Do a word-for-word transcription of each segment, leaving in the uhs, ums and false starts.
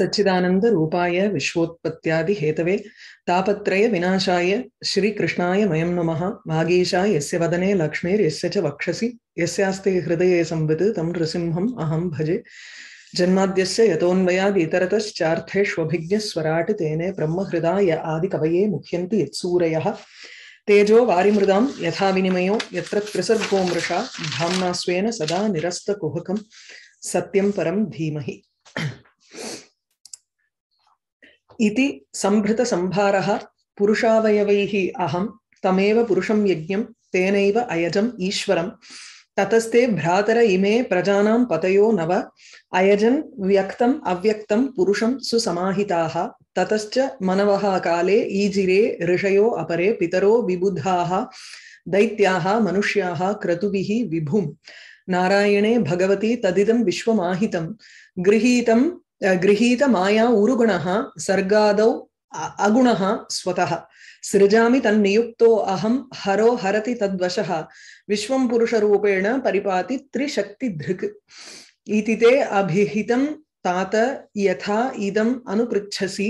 सच्चिदानंद रूपाय विश्वोत्पत्त्यादि Hathaway तापत्रय विनाशाय श्री कृष्णाय वयं नमः। वागीशाय यस्य वदने लक्ष्मीर यस्य च वक्षसि यस्यास्ते हृदये संवित् तं नृसिंहम् अहं भजे। जन्माद्यस्य यतोऽन्वयाद् इतरतश्चार्थेष्वभिज्ञस्वराट् तेने ब्रह्महृदाय आदिकवये मुह्यन्ति यत्सूरयः। तेजो वारिमृदां यथा विनिमयो यत्र त्रिसर्गो मृषा धाम्ना स्वेन सदा निरस्तकुहकं सत्यं परं धीमहि। इति संभृत संभारः पुरुषावयवैः अहं तमेव पुरुषं यज्ञं तेनैव अयजम् ईश्वरं। ततस्ते भ्रातर इमे प्रजानां पतयो नव अयजन् व्यक्तम् अव्यक्तं पुरुषं सुसमाहिताः। ततश्च मनवः काले ईजिरे ऋषयो अपरे पितरो विबुधाः दैत्याः मनुष्याः क्रतुभिः विभुम्। नारायणे भगवति तदिदं विश्वमाहितं गृहीतं गृहीत माया उरुगुणः सर्गादौ अगुणः स्वतः। सृजामि तन्नियुक्तो अहं हरो हरति तद्वशः विश्वं पुरुषरूपेण परिपाति त्रिशक्तिधृक्। इति ते अभिहितं तात यथा इदं अनुपृच्छसि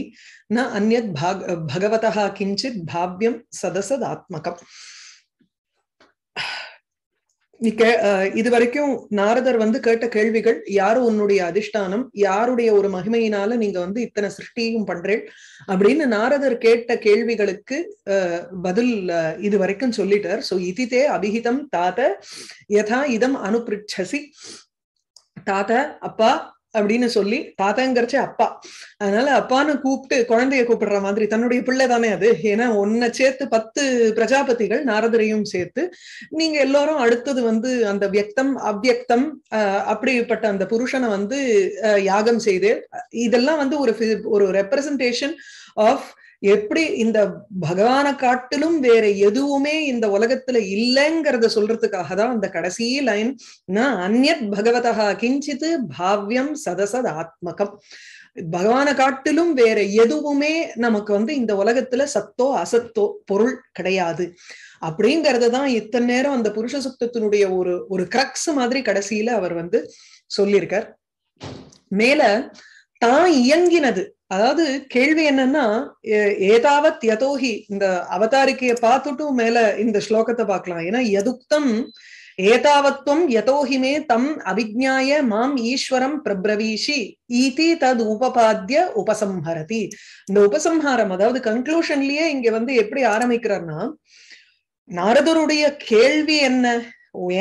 न अन्यद् भाग भगवतः किञ्चित् भाव्यं सदसदात्मकम्। இது வரைக்கும் நாரதர் வந்து கேட்ட கேள்விகள், யாரு உன்னுடைய அதிஷ்டானம், யாருடைய ஒரு மகிமையினால நீங்க வந்து இத்தனை சிருஷ்டியும் பண்றேன் அப்படின்னு நாரதர் கேட்ட கேள்விகளுக்கு பதில் இது வரைக்கும் சொல்லிட்டார். சோ இதிதே அபிஹிதம் தாத யதா இதம் அனுப்ரிச்சசி. தாத அப்பா அப்படின்னு சொல்லி, தாத்தாங்கிறச்சே அப்பா, அதனால அப்பான்னு கூப்பிட்டு குழந்தைய கூப்பிடுற மாதிரி தன்னுடைய பிள்ளை தானே அது. ஏன்னா ஒன்ன சேர்த்து பத்து பிரஜாபதிகள் நாரதரையும் சேர்த்து நீங்க எல்லாரும் அடுத்தது வந்து அந்த வியக்தம் அவ்வியக்தம் அஹ் அப்படிப்பட்ட அந்த புருஷனை வந்து யாகம் செய்து இதெல்லாம் வந்து ஒரு ஒரு ரெப்ரசன்டேஷன் ஆஃப் எப்படி இந்த பகவானை காட்டிலும் வேற எதுவுமே இந்த உலகத்துல இல்லைங்கிறத சொல்றதுக்காக தான் அந்த கடைசி லைன் ந அந்யத் பகவதஹ கிஞ்சித் பாவ்யம் சதசத் ஆத்மகம். பகவானை காட்டிலும் வேற எதுவுமே நமக்கு வந்து இந்த உலகத்துல சத்தோ அசத்தோ பொருள் கிடையாது அப்படிங்கறதான் இத்தனை நேரம் அந்த புருஷ சுத்தத்தினுடைய ஒரு ஒரு கிரக்ஸ் மாதிரி கடைசியில அவர் வந்து சொல்லியிருக்கார். மேல தான் இயங்கினது, அதாவது கேள்வி என்னன்னா, ஏதாவத் யதோஹி, இந்த அவதாரிக்கைய பார்த்துட்டும் மேல இந்த ஸ்லோகத்தை பார்க்கலாம். ஏன்னா யதுக்தம் ஏதாவத்வம் யதோஹிமே தம் அபிஜ்ஞாய மாம் ஈஸ்வரம் பிரப்ரவீஷி ஈதி தது உபபாத்திய உபசம்ஹரதி. இந்த உபசம்ஹாரம் அதாவது கன்க்ளூஷன்லயே இங்க வந்து எப்படி ஆரம்பிக்கிறார்னா, நாரதருடைய கேள்வி என்ன,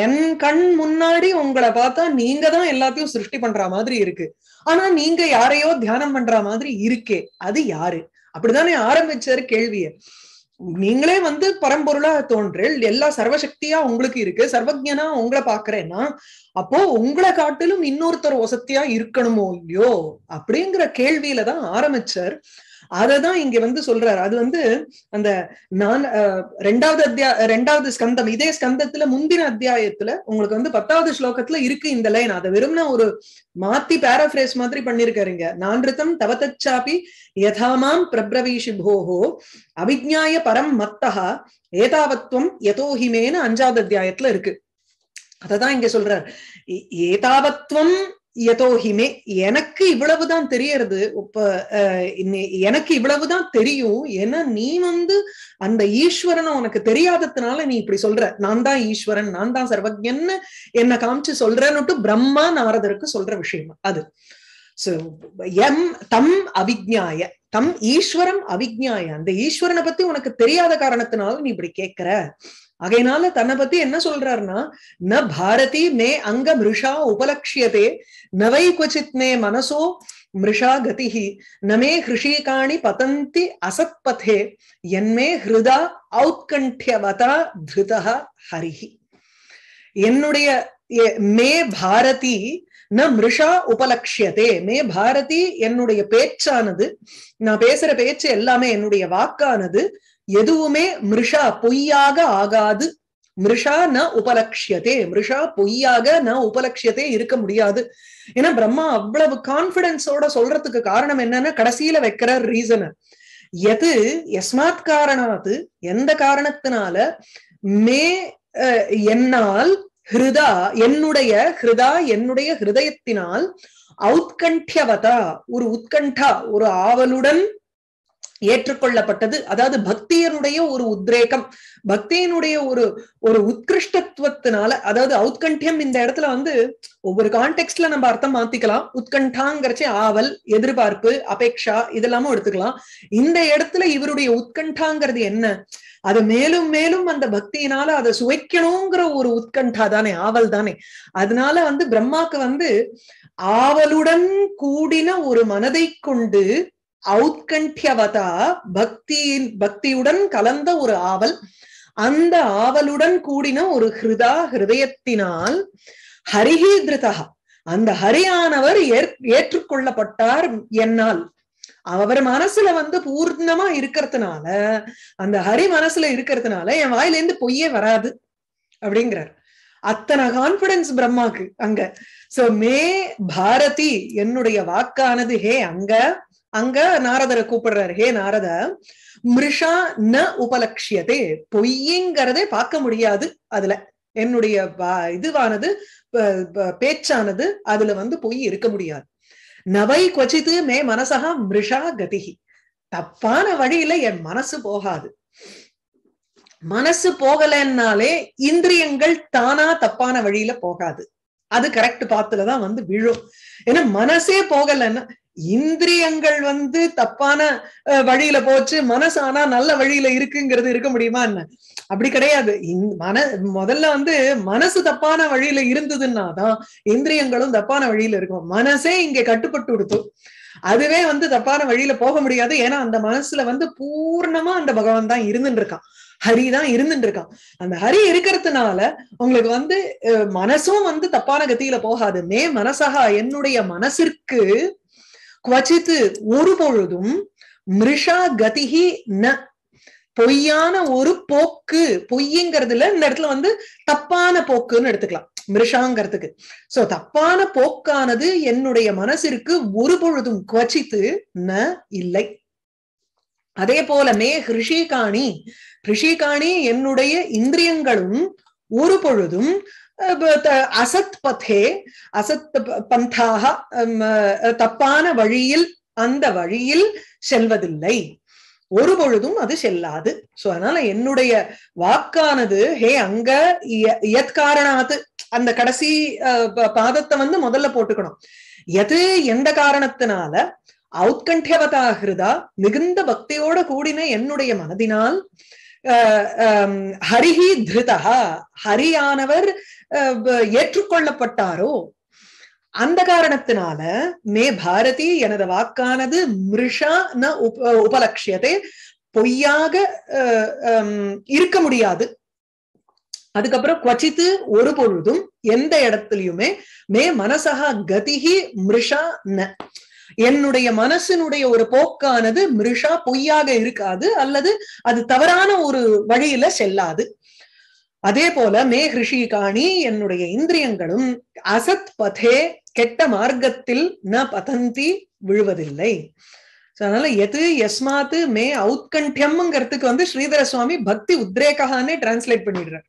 என் கண் முன்னாடி உங்களை பார்த்தா நீங்க தான் எல்லாத்தையும் சிருஷ்டி பண்ற மாதிரி இருக்கு, ஆனா நீங்க யாரையோ தியானம் பண்ற மாதிரி இருக்கே, அது யாரு? அப்படித்தானே ஆரம்பிச்சாரு கேள்விய. நீங்களே வந்து பரம்பொருளா தோன்றேள், எல்லா சர்வசக்தியா உங்களுக்கு இருக்கு, சர்வஜனா உங்களை பாக்குறேன்னா அப்போ உங்களை காட்டிலும் இன்னொருத்தர் ஒசத்தியா இருக்கணுமோ இல்லையோ அப்படிங்கிற கேள்வியில தான் ஆரம்பிச்சார். அததான் இங்க வந்து சொல்றாரு. அது வந்து அந்த நான் ரெண்டாவது அத்தியா ரெண்டாவது ஸ்கந்தம் இதே ஸ்கந்தத்துல முந்தின அத்தியாயத்துல உங்களுக்கு வந்து பத்தாவது ஸ்லோகத்துல இருக்கு இந்த லைன். அதை வெறும்னா ஒரு மாத்தி பேராபிரேஸ் மாதிரி பண்ணிருக்காருங்க. நான்ரிதம் தவதச்சாபி யதாமாம் பிரப்ரவீஷி போஹோ அபிஜ்ஞாய பரம் மத்தஹா ஏதாவத்வம் யதோஹிமேன்னு அஞ்சாவது அத்தியாயத்துல இருக்கு. அததான் இங்க சொல்றாரு. ஏதாவத்வம் யதோஹிமே, எனக்கு இவ்வளவுதான் தெரியறது, இப்ப எனக்கு இவ்வளவுதான் தெரியும், ஏன்னா நீ வந்து அந்த ஈஸ்வரனை உனக்கு தெரியாததுனால நீ இப்படி சொல்ற, நான் தான் ஈஸ்வரன் நான் தான் சர்வஜன்னு என்னை காமிச்சு சொல்றேன்னுட்டு பிரம்மா நாரதருக்கு சொல்ற விஷயம் அது. சோ எம் தம் அபிஜ்ஞாய, தம் ஈஸ்வரம் அபிஜ்ஞாய, அந்த ஈஸ்வரனை பத்தி உனக்கு தெரியாத காரணத்தினால நீ இப்படி கேட்கிற. அகைனால தன்னை பத்தி என்ன சொல்றாருன்னா, ந பாரதி மே அங்க மிருஷா உபலட்சியதே நவை கொச்சித் மே மனசோ மிருஷா கதிஹி நமே ஹிருஷிகாணி பதந்தி அசத்பதே என்மே ஹிருதா ஔத்கண்ட்யவதா திருதஹ ஹரிஹி. என்னுடைய மே பாரதி ந மிருஷா உபலட்சியதே, மே பாரதி என்னுடைய பேச்சானது, நான் பேசுற பேச்சு எல்லாமே என்னுடைய வாக்கானது எதுவுமே மிருஷா பொய்யாக ஆகாது, மிருஷா ந உபலட்சியதே மிருஷா பொய்யாக ந உபலட்சியதே இருக்க முடியாது. ஏன்னா பிரம்மா அவ்வளவு கான்பிடன்ஸோட சொல்றதுக்கு காரணம் என்னன்னா கடைசியில வைக்கிற ரீசன் எது, எஸ்மாத் காரணாது எந்த காரணத்தினால மே என்னால் ஹிருதா என்னுடைய ஹிருதா என்னுடைய ஹிருதயத்தினால் औत्कण्ठ्यवता ஒரு உத்கண்டா ஒரு ஆவலுடன் ஏற்றுக்கொள்ளப்பட்டது அதாவது பக்தியினுடைய ஒரு உத்ரேகம் பக்தியினுடைய ஒரு ஒரு உத்கிருஷ்டத்துவத்தினால அதாவது ஔத்கண்ட்யம் இந்த இடத்துல வந்து ஒவ்வொரு கான்டெக்ஸ்ட்ல நம்ம அர்த்தம் மாத்திக்கலாம் உத்கண்டாங்கறச்சே ஆவல் எதிர்பார்ப்பு அபேட்சா இதெல்லாம் எடுத்துக்கலாம் இந்த இடத்துல இவருடைய உத்கண்டாங்கிறது என்ன அது மேலும் மேலும் அந்த பக்தியினால அதை சுவைக்கணும்ங்கற ஒரு உத்கண்டா தானே ஆவல் தானே அதனால வந்து பிரம்மாக்கு வந்து ஆவலுடன் கூடின ஒரு மனதை கொண்டு औत्कण्ठ्यवता भक्ति भक्तियुडन कलंद ओरु आवल अंद आवलुडन कूडिन ओरु हृदा हृदयत्तिनाल हरिहि धृतः अंद हरियानवर ஏற்றுக்கொள்ளப்பட்டார் என்னால் அவர் மனசுல வந்து பூர்ணமா இருக்குறதுனால அந்த ஹரி மனசுல இருக்குறதுனால என் வாயில இருந்து பொய்யே வராது அப்படிங்கறார் அத்தனை கான்ஃபிடன்ஸ் பிரம்மாக்கு அங்க சோ மே பாரதி என்னுடைய வாக்கானது ஹே அங்க अंग नारदर कूपड़ार हे नारद मृषा न उपलक्ष्यते पोय्येंगरदे पार्क्क मुडियादु अदुला एन्नुடைய இதுவானது பேச்சானது அதுல வந்து போய் இருக்க முடியாது நவை क्वचित மே மனசஹ மृषा गतिहि தப்பான வழியில என் மனசு போகாது மனசு போகலன்னாலே இந்திரியங்கள் தானா தப்பான வழியில போகாது அது கரெக்ட் பாத்துல தான் வந்து விழும் ஏன்னா மனசே போகலன்னா இந்திரியங்கள் வந்து தப்பான வழியில போச்சு மனசானா நல்ல வழியில இருக்குங்கிறது இருக்க முடியுமா என்ன அப்படி கிடையாது மன முதல்ல வந்து மனசு தப்பான வழியில இருந்ததுன்னாதான் இந்திரியங்களும் தப்பான வழியில இருக்கும் மனசே இங்க கட்டுப்பட்டு விடுத்து அதுவே வந்து தப்பான வழியில போக முடியாது ஏன்னா அந்த மனசுல வந்து பூர்ணமா அந்த பகவான் தான் இருந்துட்டு இருக்கான் ஹரி தான் இருந்துட்டு இருக்கான் அந்த ஹரி இருக்கிறதுனால உங்களுக்கு வந்து மனசும் வந்து தப்பான கதியில போகாது மே மனசஹா என்னுடைய மனசிற்கு क्वचित् ओरुपोळुदुम मृषा गतिहि न பொய்யான ஒரு போக்கு பொய்யங்கிறதுல இந்த இடத்துல வந்து தப்பான போக்குன்னு எடுத்துக்கலாம் மிருஷாங்கிறதுக்கு சோ தப்பான போக்கானது என்னுடைய மனசிற்கு ஒரு பொழுதும் குவச்சித்து ந இல்லை அதே போல மே ஹிருஷிகாணி ஹிருஷிகாணி என்னுடைய இந்திரியங்களும் ஒரு பொழுதும் असत् पथे असत् पंथाः तप्पान वळियिल अंद वळियिल सेल्वदिल्लै ஒரு பொழுதும் அது செல்லாது சோ அதனால என்னுடைய வாக்கானது ஹே அங்க யத் காரணாத் அந்த கடைசி பாதத்தை வந்து முதல்ல போட்டுக்கணும் எது எந்த காரணத்தினால ஔத்கண்ட்யவதா ஹிருதா மிகுந்த பக்தியோட கூடின என்னுடைய மனதினால் ஹரிஹி த்ருதஹ ஹரியானவர் ஏற்றுக்கொள்ளப்பட்டாரோ அந்த காரணத்தினால மே பாரதி எனது வாக்கானது மிருஷா ந உபலக்ஷ்யதே பொய்யாக இருக்க முடியாது அதுக்கப்புறம் குவச்சித்து ஒரு பொழுதும் எந்த இடத்துலயுமே மே மனசஹா கதிஹி மிருஷா ந என்னுடைய மனசினுடைய ஒரு போக்கானது மிருஷா பொய்யாக இருக்காது அல்லது அது தவறான ஒரு வழியில செல்லாது அதே போல மே ஹிருஷிகாணி என்னுடைய இந்திரியங்களும் அசத் பதே கெட்ட மார்க்கத்தில் ந பதந்தி விழுவதில்லை அதனால எது எஸ்மாத்து மே ஔத்கண்ட்யம்ங்கிறதுக்கு வந்து ஸ்ரீதர சுவாமி பக்தி உத்ரேகானே டிரான்ஸ்லேட் பண்ணிடுறார்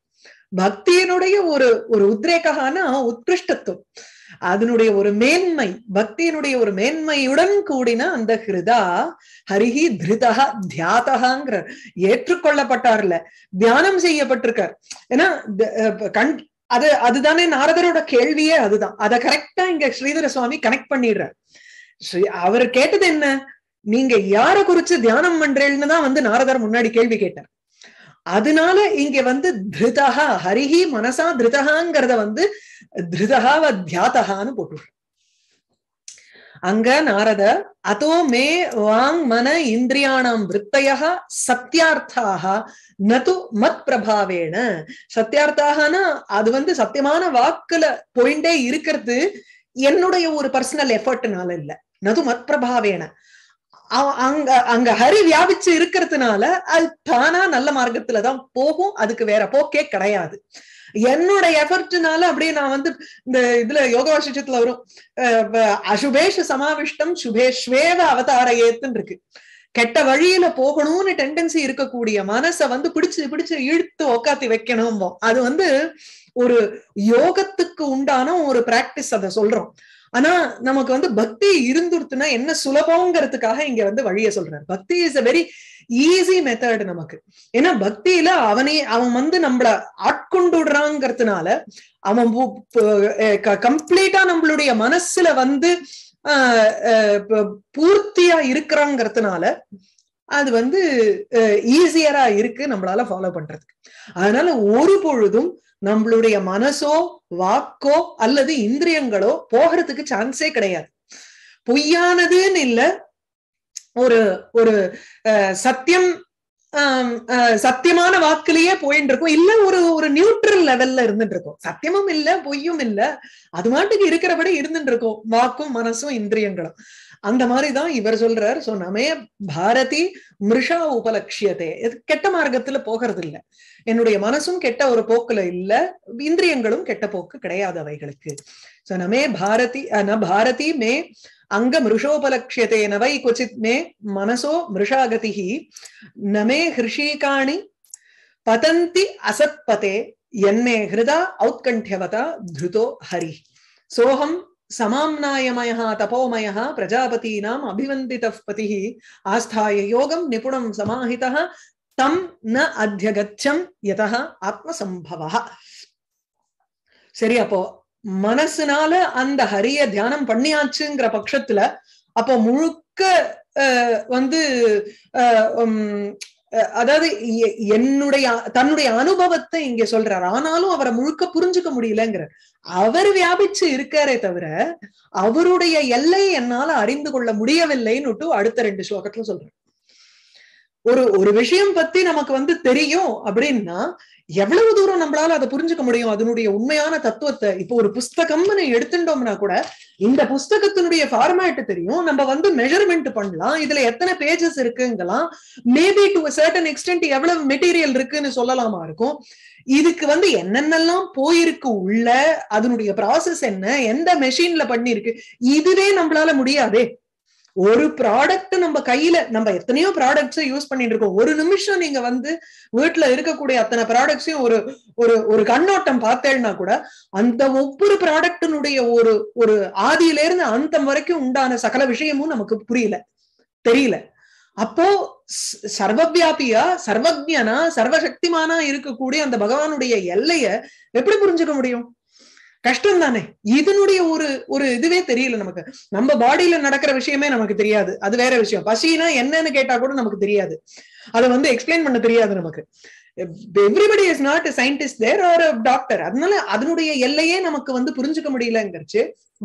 பக்தியினுடைய ஒரு ஒரு உத்ரேகான உத்கிருஷ்டத்துவம் அதனுடைய ஒரு மேன்மை பக்தியினுடைய ஒரு மேன்மையுடன் கூடின அந்த ஹிருதா ஹரிஹி த்ருதஹ த்யாதஹங்கற ஏற்றுக்கொள்ளப்பட்டார்ல தியானம் செய்யப்பட்டிருக்கார் ஏன்னா அது அதுதானே நாரதரோட கேள்வியே அதுதான் அதை கரெக்டா இங்க ஸ்ரீதர சுவாமி கனெக்ட் பண்ணிடுறார் ஸ்ரீ அவர் கேட்டது என்ன நீங்க யாரை குறிச்சு தியானம் பண்றேன்னு தான் வந்து நாரதர் முன்னாடி கேள்வி கேட்டார் அதனால இங்க வந்து த்ருதஹ ஹரிஹி மனசா த்ருதஹங்கறத வந்து த்ருதஹாவ த்யாதஹான்னு போட்டுடுற அங்க நாரத அதோ மே வாங் மன இந்திரியாணாம் விருத்தயஹ சத்யார்த்தாக நது மத் பிரபாவேன சத்யார்த்தாகனா அது வந்து சத்தியமான வாக்குல போயிண்டே இருக்கிறது என்னுடைய ஒரு பர்சனல் எஃபர்ட்னால இல்ல நது மத் பிரபாவேன அங்க அங்க ஹரி வியாபிச்சு இருக்கிறதுனால அது தானா நல்ல மார்க்கத்துலதான் போகும் அதுக்கு வேற போக்கே கிடையாது என்னோட எஃபர்ட்னால அப்படியே நான் வந்து இந்த இதுல யோக வாசிஷத்துல வரும் அசுபேஷ சமாவிஷ்டம் சுபேஷ்வேவ அவதார ஏத்துன்னு இருக்கு கெட்ட வழியில போகணும்னு டெண்டன்சி இருக்கக்கூடிய மனசை வந்து பிடிச்சு பிடிச்சு இழுத்து உக்காத்தி வைக்கணும் அது வந்து ஒரு யோகத்துக்கு உண்டான ஒரு பிராக்டிஸ் அதை சொல்றோம் ஆனா நமக்கு வந்து பக்தி இருந்துருதுன்னா என்ன சுலபம்ங்கிறதுக்காக இங்க வந்து வழியை சொல்றாரு. பக்தி is a very easy method நமக்கு. ஏன்னா பக்தியில அவனே அவன் வந்து நம்மள ஆட்கொண்டுடுறாங்கிறதுனால அவன் கம்ப்ளீட்டா நம்மளுடைய மனசுல வந்து ஆஹ் பூர்த்தியா இருக்கிறாங்கிறதுனால அது வந்து ஈஸியரா இருக்கு நம்மளால ஃபாலோ பண்றதுக்கு. அதனால ஒரு பொழுதும் நம்மளுடைய மனசோ வாக்கோ அல்லது இந்திரியங்களோ போகிறதுக்கு சான்ஸே கிடையாது. பொய்யானதுன்னு இல்ல, ஒரு ஒரு சத்தியம் சத்தியமான வாக்குலயே போயிட்டு இருக்கும், இல்ல ஒரு ஒரு நியூட்ரல் லெவல்ல இருந்துட்டு இருக்கும். சத்தியமும் இல்ல பொய்யும் இல்ல, அது மாட்டுக்கு இருக்கிறபடி இருந்துட்டு இருக்கும் வாக்கும் மனசும் இந்திரியங்களும். அந்த மாதிரிதான் இவர் சொல்றார். சோ நமே பாரதி மிருஷா உபலட்சியத்தை, கெட்ட மார்க்கத்துல போகிறது இல்லை, என்னுடைய மனசும் கெட்ட ஒரு போக்குல இல்ல, இந்திரியங்களும் கெட்ட போக்கு கிடையாது அவைகளுக்கு. சோ நமே பாரதி ந பாரதி மே அங்க மிருஷோபலட்சியத்தை நவை கொச்சித் மே மனசோ மிருஷாகதிஹி நமே ஹிருஷீகாணி பதந்தி அசத்பதே என்மே ஹிருதா ஔத்கண்ட்யவதா திருதோ ஹரி சோஹம் समाम्नायमय तपोमय प्रजापतीनाम् अभिवन्दितः पतिः आस्थाय योगं निपुणं समाहितः तं न अध्यगच्छं यतः आत्मसंभवः. சரி, அப்போ மனசுனால அந்த ஹரிய தியானம் பண்ணியாச்சுங்கிற பட்சத்துல அப்போ முழுக்க வந்து அதாவது என்னுடைய தன்னுடைய அனுபவத்தை இங்க சொல்றாரு. ஆனாலும் அவரை முழுக்க புரிஞ்சுக்க முடியலங்கிறார். அவர் வியாபிச்சு இருக்காரே தவிர அவருடைய எல்லை என்னால அறிந்து கொள்ள முடியவில்லைன்னு அடுத்த ரெண்டு ஸ்லோகத்துல சொல்றாரு. ஒரு ஒரு விஷயம் பத்தி நமக்கு வந்து தெரியும் அப்படின்னா எவ்வளவு தூரம் நம்மளால அதை புரிஞ்சுக்க முடியும் அதனுடைய உண்மையான தத்துவத்தை. இப்போ ஒரு புஸ்தகம்னு எடுத்துட்டோம்னா கூட இந்த புஸ்தகத்தினுடைய ஃபார்மேட் தெரியும், நம்ம வந்து மெஷர்மெண்ட் பண்ணலாம், இதுல எத்தனை பேஜஸ் இருக்குங்கலாம், மேபி டு சர்டன் எக்ஸ்டென்ட் எவ்வளவு மெட்டீரியல் இருக்குன்னு சொல்லலாமா இருக்கும். இதுக்கு வந்து என்னென்னலாம் போயிருக்கு உள்ள, அதனுடைய ப்ராசஸ் என்ன, எந்த மெஷின்ல பண்ணிருக்கு, இதுவே நம்மளால முடியாதே. ஒரு ப்ராடக்ட் நம்ம கையில, நம்ம எத்தனையோ ப்ராடக்ட்ஸ் யூஸ் பண்ணிட்டு இருக்கோம், ஒரு நிமிஷம் நீங்க வந்து வீட்டுல இருக்கக்கூடிய அத்தனை ப்ராடக்ட்ஸையும் ஒரு ஒரு ஒரு கண்ணோட்டம் பார்த்தேன்னா கூட அந்த ஒவ்வொரு ப்ராடக்டினுடைய ஒரு ஒரு ஆதியில இருந்து அந்தம் வரைக்கும் உண்டான சகல விஷயமும் நமக்கு புரியல தெரியல. அப்போ சர்வவியாபியா சர்வஜனா சர்வசக்திமானா இருக்கக்கூடிய அந்த பகவானுடைய எல்லைய எப்படி புரிஞ்சுக்க முடியும்? கஷ்டம் தானே. இதனுடைய ஒரு ஒரு இதுவே தெரியல நமக்கு. நம்ம பாடியில நடக்கிற விஷயமே நமக்கு தெரியாது, அது வேற விஷயம். பசினா என்னன்னு கேட்டா கூட நமக்கு தெரியாது, அதை வந்து எக்ஸ்பிளைன் பண்ண தெரியாது நமக்கு. Everybody is not a scientist there are doctor. அதனால அதனுடைய எல்லையே நமக்கு வந்து புரிஞ்சுக்க முடியலங்கிறச்சு.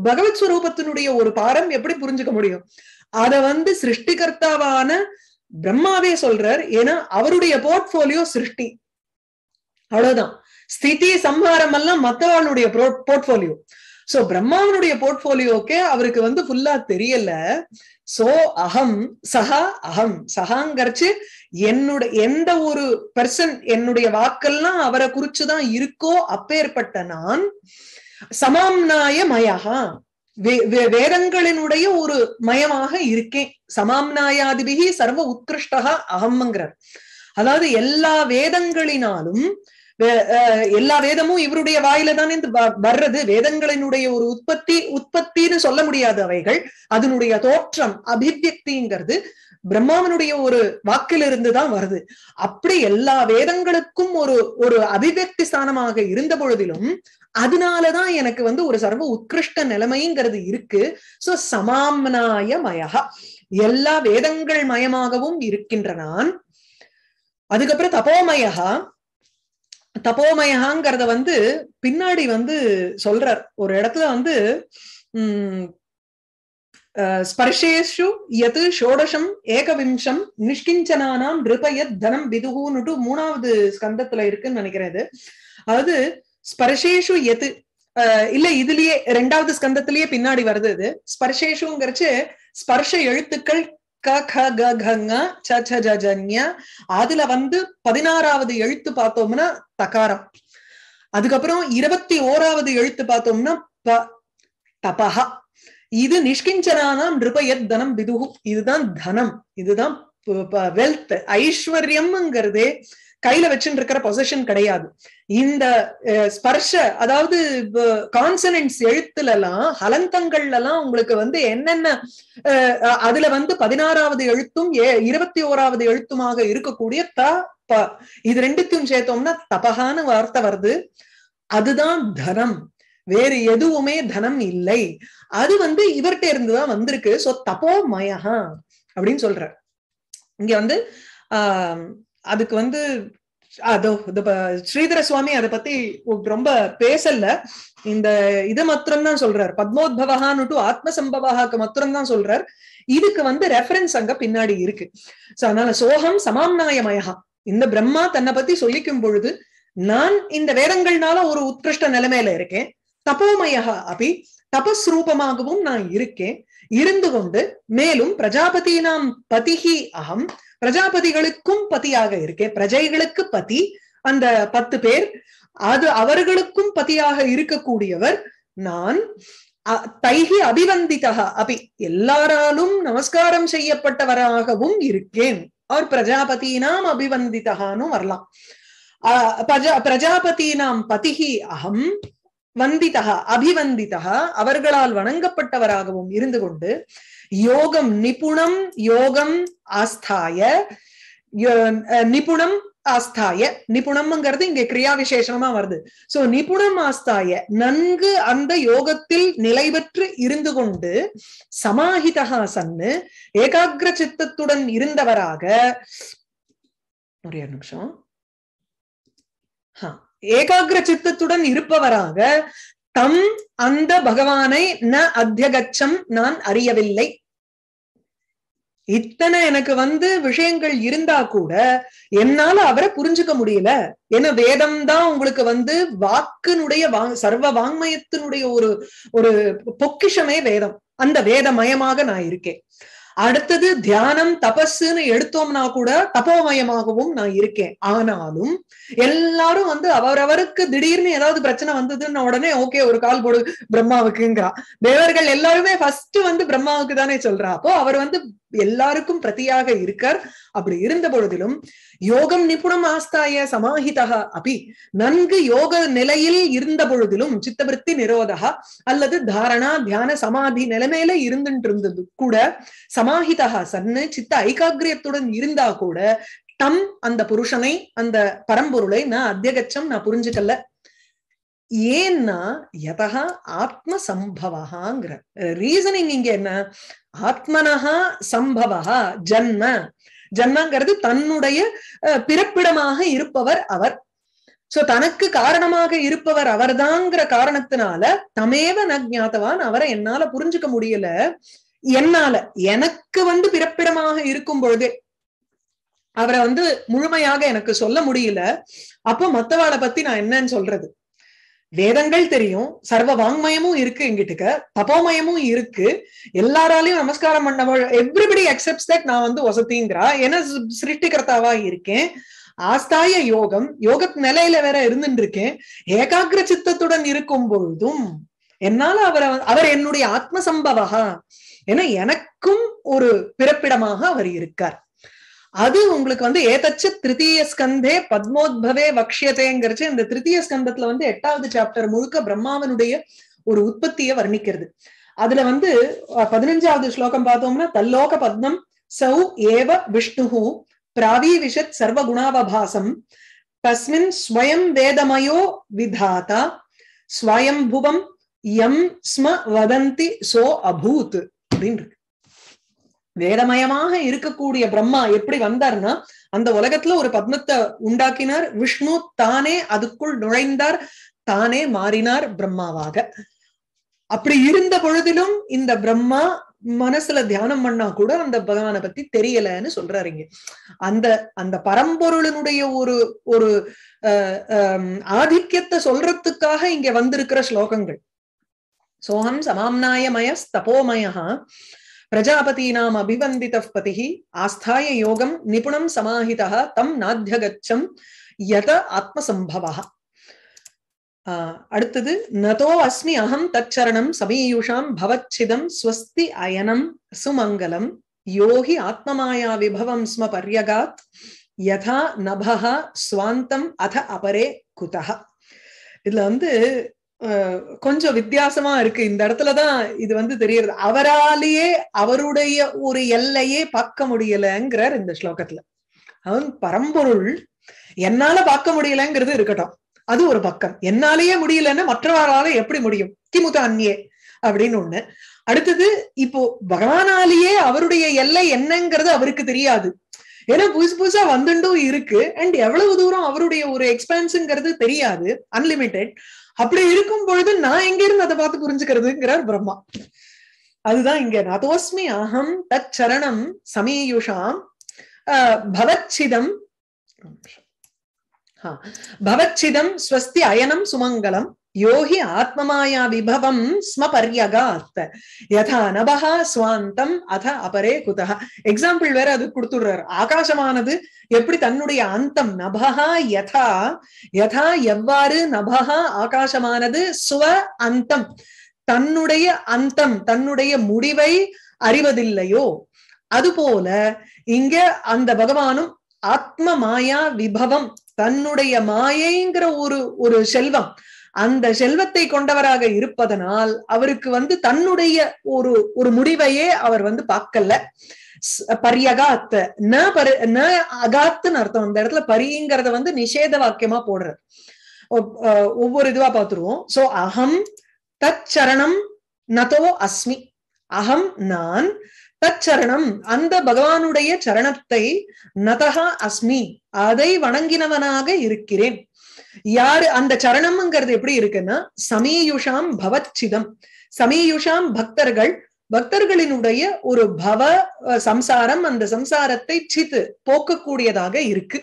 பகவத் ஸ்வரூபத்தினுடைய ஒரு பாரம் எப்படி புரிஞ்சுக்க முடியும்? அதை வந்து சிருஷ்டிகர்த்தாவான பிரம்மாவே சொல்றார். ஏன்னா அவருடைய போர்ட்போலியோ சிருஷ்டி, அவ்வளவுதான். ஸ்திதி சம்ஹாரம் எல்லாம் மத்தவாளுடைய போர்ட்போலியோ. சோ பிரம்மாவனுடைய போர்ட்போலியோக்கு அவருக்கு வந்து ஃபுல்லா தெரியல. சோ அகம் சஹா அகம் சஹாங்கரிச்சு என்னுடைய எந்த ஒரு பெர்சன் என்னுடைய வாக்கெல்லாம் அவரை குறிச்சுதான் இருக்கோ அப்பேற்பட்ட நான் சமாம்னாய மயகா வேதங்களினுடைய ஒரு மயமாக இருக்கேன். சமாம்னாயாதிபிகி சர்வ உத்கிருஷ்டகா அகம்ங்கிறார். அதாவது எல்லா வேதங்களினாலும் எல்லா வேதமும் இவருடைய வாயில தானே வர்றது. வேதங்களினுடைய ஒரு உற்பத்தி உற்பத்தின்னு சொல்ல முடியாது அவைகள், அதனுடைய தோற்றம் அபிவியக்திங்கிறது பிரம்மாவனுடைய ஒரு வாக்கிலிருந்துதான் வருது. அப்படி எல்லா வேதங்களுக்கும் ஒரு ஒரு அபிவியக்தி ஸ்தானமாக இருந்த பொழுதிலும் அதனாலதான் எனக்கு வந்து ஒரு சர்வ உத்கிருஷ்ட நிலைமைங்கிறது இருக்கு. சோ சமாம்னாய மயகா எல்லா வேதங்கள் மயமாகவும் இருக்கின்ற நான். அதுக்கப்புறம் தபோமயகா தபோமயகாங்கிறத வந்து பின்னாடி வந்து சொல்றார் ஒரு இடத்துல வந்து உம் ஸ்பர்ஷேஷு யத் ஷோடசம் ஏகவிம்சம் நிஷ்கிஞ்சனானாம் நிருபயத் தனம் விதுகுன்னுட்டு மூணாவது ஸ்கந்தத்துல இருக்குன்னு நினைக்கிறது. அதாவது ஸ்பர்ஷேஷு யத் இல்ல இதுலயே ரெண்டாவது ஸ்கந்தத்திலேயே பின்னாடி வருது இது ஸ்பர்ஷேஷுங்கிறச்சு. ஸ்பர்ஷ எழுத்துக்கள் க க க கங்க ச ச ஜ ஜன்யா, அதுல வந்து பதினாறாவது எழுத்து பார்த்தோம்னா தகாரம், அதுக்கப்புறம் இருபத்தி ஓராவது எழுத்து பார்த்தோம்னா ப தபஹ. இது நிஷ்கிஞ்சனானாம் நிருபயத் தனம் விதுகு, இதுதான் தனம், இதுதான் வெல்த் ஐஸ்வர்யம்ங்கிறதே கையில வச்சிட்டு இருக்கிற பொசிஷன் கிடையாது. இந்த ஸ்பர்ஷ அதாவது கான்சனன்ட்ஸ் எழுத்துல எல்லாம் ஹலந்தங்கள்ல எல்லாம் உங்களுக்கு வந்து என்னென்ன அதுல வந்து பதினாறாவது எழுத்தும் இருபத்தி ஓராவது எழுத்துமாக இருக்கக்கூடிய த ப இது ரெண்டுக்கும் சேர்த்தோம்னா தபகான வார்த்தை வருது. அதுதான் தனம், வேறு எதுவுமே தனம் இல்லை. அது வந்து இவர்கிட்ட இருந்துதான் வந்திருக்கு. சோ தபோ மயஹா அப்படின்னு சொல்ற இங்க வந்து ஆஹ் அதுக்கு வந்து அதோ ஸ்ரீதர சுவாமி அதை பத்தி ரொம்ப பேசல. இந்த இது மாத்திரம்தான் சொல்றார். பத்மோத்பவகான்னுட்டு ஆத்ம சம்பவகாக்கு மாத்திரம்தான் சொல்றார். இதுக்கு வந்து ரெஃபரன்ஸ் அங்க பின்னாடி இருக்கு. சோ அதனால சோகம் சமாம்நாயமயா இந்த பிரம்மா தன்னை பத்தி சொல்லிக்கும் பொழுது நான் இந்த வேதங்கள்னால ஒரு உத்கிருஷ்ட நிலைமையில இருக்கேன். தபோமயா அப்படி தபஸ் ரூபமாகவும் நான் இருக்கேன். இருந்து கொண்டு மேலும் பிரஜாபதி நாம் பதிகி அகம் பிரஜாபதிகளுக்கும் பதியாக இருக்கேன். பிரஜைகளுக்கு பதி அந்த பத்து பேர் அது அவர்களுக்கும் பதியாக இருக்கக்கூடியவர் நான். தைகி அபிவந்திதா அபி எல்லாராலும் நமஸ்காரம் செய்யப்பட்டவராகவும் இருக்கேன். அவர் பிரஜாபதி நாம் அபிவந்திதான்னு வரலாம். பிரஜா பிரஜாபதி நாம் பதிகி அகம் வந்திதா அபிவந்திதா அவர்களால் வணங்கப்பட்டவராகவும் இருந்து கொண்டு யோகம் நிபுணம் யோகம் ஆஸ்தாய நிபுணம் ஆஸ்தாய நிபுணம்ங்கிறது இங்க கிரியா விசேஷமா வருது. சோ நிபுணம் ஆஸ்தாய நன்கு அந்த யோகத்தில் நிலைபெற்று இருந்து கொண்டு சமாஹிதா சன்னு ஏகாகிர சித்தத்துடன் இருந்தவராக ஒரே நிமிஷம் ஏகாகிர சித்தத்துடன் இருப்பவராக தம் அந்த பகவானை ந அத்தியகச்சம் நான் அறியவில்லை. இத்தனை எனக்கு வந்து விஷயங்கள் இருந்தா கூட என்னால அவரை புரிஞ்சுக்க முடியல. ஏன்னா வேதம் தான் உங்களுக்கு வந்து வாக்கினுடைய வாங் சர்வ வாங்மயத்தினுடைய ஒரு ஒரு பொக்கிஷமே வேதம். அந்த வேதமயமாக நான் இருக்கேன். அடுத்தது தியானம் தபஸ்ன்னு எடுத்தோம்னா கூட தபோமயமாகவும் நான் இருக்கேன். ஆனாலும் எல்லாரும் வந்து அவரவருக்கு திடீர்னு ஏதாவது பிரச்சனை வந்ததுன்னு உடனே ஓகே ஒரு கால் போடு பிரம்மாவுக்குங்கிறா. தேவர்கள் எல்லாருமே ஃபர்ஸ்ட் வந்து பிரம்மாவுக்கு தானே சொல்றா. அப்போ அவர் வந்து எல்லாருக்கும் பிரதியாக இருக்கார். அப்படி இருந்த பொழுதிலும் யோகம் நிபுணம் ஆஸ்தாய சமாஹிதா அபி நன்கு யோக நிலையில் இருந்த பொழுதிலும் சித்தவருத்தி நிரோதா அல்லது தாரணா தியான சமாதி நிலைமையில இருந்துட்டு இருந்தது கூட சமாஹிதா சன்னு சித்த ஐகாகிரியத்துடன் இருந்தா கூட தம் அந்த புருஷனை அந்த பரம்பொருளை நான் அத்தியகச்சம் நான் புரிஞ்சுக்கல. ஏன்னா யதா ஆத்ம சம்பவகாங்கிற ரீசனிங் இங்க என்ன ஆத்மனஹா சம்பவஹா ஜன்ம ஜன்மங்கிறது தன்னுடைய பிறப்பிடமாக இருப்பவர் அவர். சோ தனக்கு காரணமாக இருப்பவர் அவர்தாங்கிற காரணத்தினால தமேவ ந ஞாதவான் அவரை என்னால புரிஞ்சுக்க முடியல. என்னால எனக்கு வந்து பிறப்பிடமாக இருக்கும் பொழுதே அவரை வந்து முழுமையாக எனக்கு சொல்ல முடியல. அப்போ மத்தவாளை பத்தி நான் என்னன்னு சொல்றது? வேதங்கள் தெரியும், சர்வ வாங்மயமும் இருக்கு, எங்கிட்டுக்க தபோமயமும் இருக்கு, எல்லாராலையும் நமஸ்காரம் பண்ணவள் எவ்ரிபடி அக்செப்ட்ஸ் தட் நான் வந்து வசதிங்கிறா. ஏன்னா சிருஷ்டிகர்த்தாவா இருக்கேன். ஆஸ்தாய யோகம் யோக நிலையில வேற இருந்துட்டு இருக்கேன். ஏகாகிர சித்தத்துடன் இருக்கும் பொழுதும் என்னால அவரை அவர் என்னுடைய ஆத்ம சம்பவகா என எனக்கும் ஒரு பிறப்பிடமாக அவர் இருக்கார். அது உங்களுக்கு வந்து ஏதச்சு திருத்தீய ஸ்கந்தே பத்மோத்பவே வக்ஷியதேங்கிறச்சு இந்த திருத்தீய ஸ்கந்தத்துல வந்து எட்டாவது சாப்டர் முழுக்க பிரம்மாவனுடைய ஒரு உற்பத்தியை வர்ணிக்கிறது. அதுல வந்து பதினஞ்சாவது ஸ்லோகம் பார்த்தோம்னா தல்லோக பத்மம் சௌ ஏவ விஷ்ணுஹு பிராவீவிஷத் சர்வகுணாவபாசம் தஸ்மின் ஸ்வயம் வேதமயோ விதாதா ஸ்வயம்புவம் யம் ஸ்ம வதந்தி சோ அபூத் அப்படின்னு இருக்கு. வேதமயமாக இருக்கக்கூடிய பிரம்மா எப்படி வந்தார்னா அந்த உலகத்துல ஒரு பத்மத்தை உண்டாக்கினார். விஷ்ணு தானே அதுக்குள் நுழைந்தார், தானே மாறினார் பிரம்மாவாக. அப்படி இருந்த பொழுதிலும் இந்த பிரம்மா மனசுல தியானம் பண்ணா கூட அந்த பகவானை பத்தி தெரியலன்னு சொல்றாருங்க. அந்த அந்த பரம்பொருளினுடைய ஒரு ஒரு அஹ் ஆதிக்கியத்தை சொல்றதுக்காக இங்க வந்திருக்கிற ஸ்லோகங்கள். சோகம் சமாம்நாயமய தபோமயா பிரஜாபதீனாம் அபிவந்திதஃ பதிஹி ஆஸ்தாய யோகம் நிபுணம் சமாஹிதஹ தம் நாத்யகச்சம் யத ஆத்மசம்பவஹ. அடுத்தது நதோ அஸ்மி அஹம் தச்சரணம் சமீயுஷாம் பவச்சிதம் ஸ்வஸ்தி அயனம் சுமங்கலம் யோகி ஆத்மமாயா விபவம் ஸ்ம பர்யகாத் यथा नभः स्वान्तम् अथ अपरे कुतः इदला வந்து கொஞ்சம் வித்தியாசமா இருக்கு இந்த இடத்துல தான் இது வந்து தெரியுது அவராலியே அவருடைய ஒரு எல்லையே பார்க்க முடியலங்கறார் இந்த ஸ்லோகத்துல அவன் பரம்பொருள் என்னால பார்க்க முடியலங்கிறது இருக்கட்டும் அது ஒரு பக்கம் என்னாலயே முடியலன்னா மற்றவரால எப்படி முடியும் திமுத அன்னியே அப்படினு ஒண்ணு அடுத்து இப்போ பகவானாலியே அவருடைய எல்லை என்னங்கிறது அவருக்கு தெரியாது ஏன்னா புதுசு புதுசா வந்துட்டும் இருக்கு அண்ட் எவ்வளவு தூரம் அவருடைய ஒரு எக்ஸ்பான்ஷன்ங்கிறது தெரியாது அன்லிமிட்டெட் அப்படி இருக்கும் பொழுது நான் எங்க இருந்து அதை பார்த்து புரிஞ்சுக்கிறதுங்கிறார் பிரம்மா அதுதான் இங்க நாதோஸ்மி அஹம் தத் சரணம் சமீயுஷாம் பவச்சிதம் பவச்சிதம் ஸ்வஸ்தி அயனம் சுமங்கலம் योहि आत्ममाया विभवं स्मपर्यगात् यथा नभः स्वान्तम् अथ अपरे कुतः एग्जाम्पल वेर अदु कुडुतुर्रार आकाशमानदु एप्पडी तन्नुடைய आन्तम नभः यथा यथा एव्वारु नभः आकाशमानदु स्व अन्तम तन्नुடைய अन्तम तन्नुடைய मुडिवै अरिवदिल्लैयो अदुपोल इंग अंद भगवानुम आत्ममाया विभवं तन्नुடைய मायैங்கற ஒரு ஒரு செல்வம் அந்த செல்வத்தை கொண்டவராக இருப்பதனால் அவருக்கு வந்து தன்னுடைய ஒரு ஒரு முடிவையே அவர் வந்து பார்க்கல பரியகாத் ந ந அகாத்னு அர்த்தம் அந்த இடத்துல பரிங்கிறத வந்து நிஷேத வாக்கியமா போடுறார் ஒவ்வொரு இதுவா பாத்துருவோம் சோ அஹம் தத் சரணம் நதோ அஸ்மி அஹம் நான் தத் சரணம் அந்த பகவானுடைய சரணத்தை நதஹா அஸ்மி அதை வணங்கினவனாக இருக்கிறேன் யார் அந்த சரணம்ங்கிறது எப்படி இருக்குன்னா சமீயுஷாம் பவச்சிதம் சமீயுஷாம் பக்தர்கள் பக்தர்களினுடைய ஒரு பவ சம்சாரம் அந்த சம்சாரத்தை சித்து போக்கக்கூடியதாக இருக்கு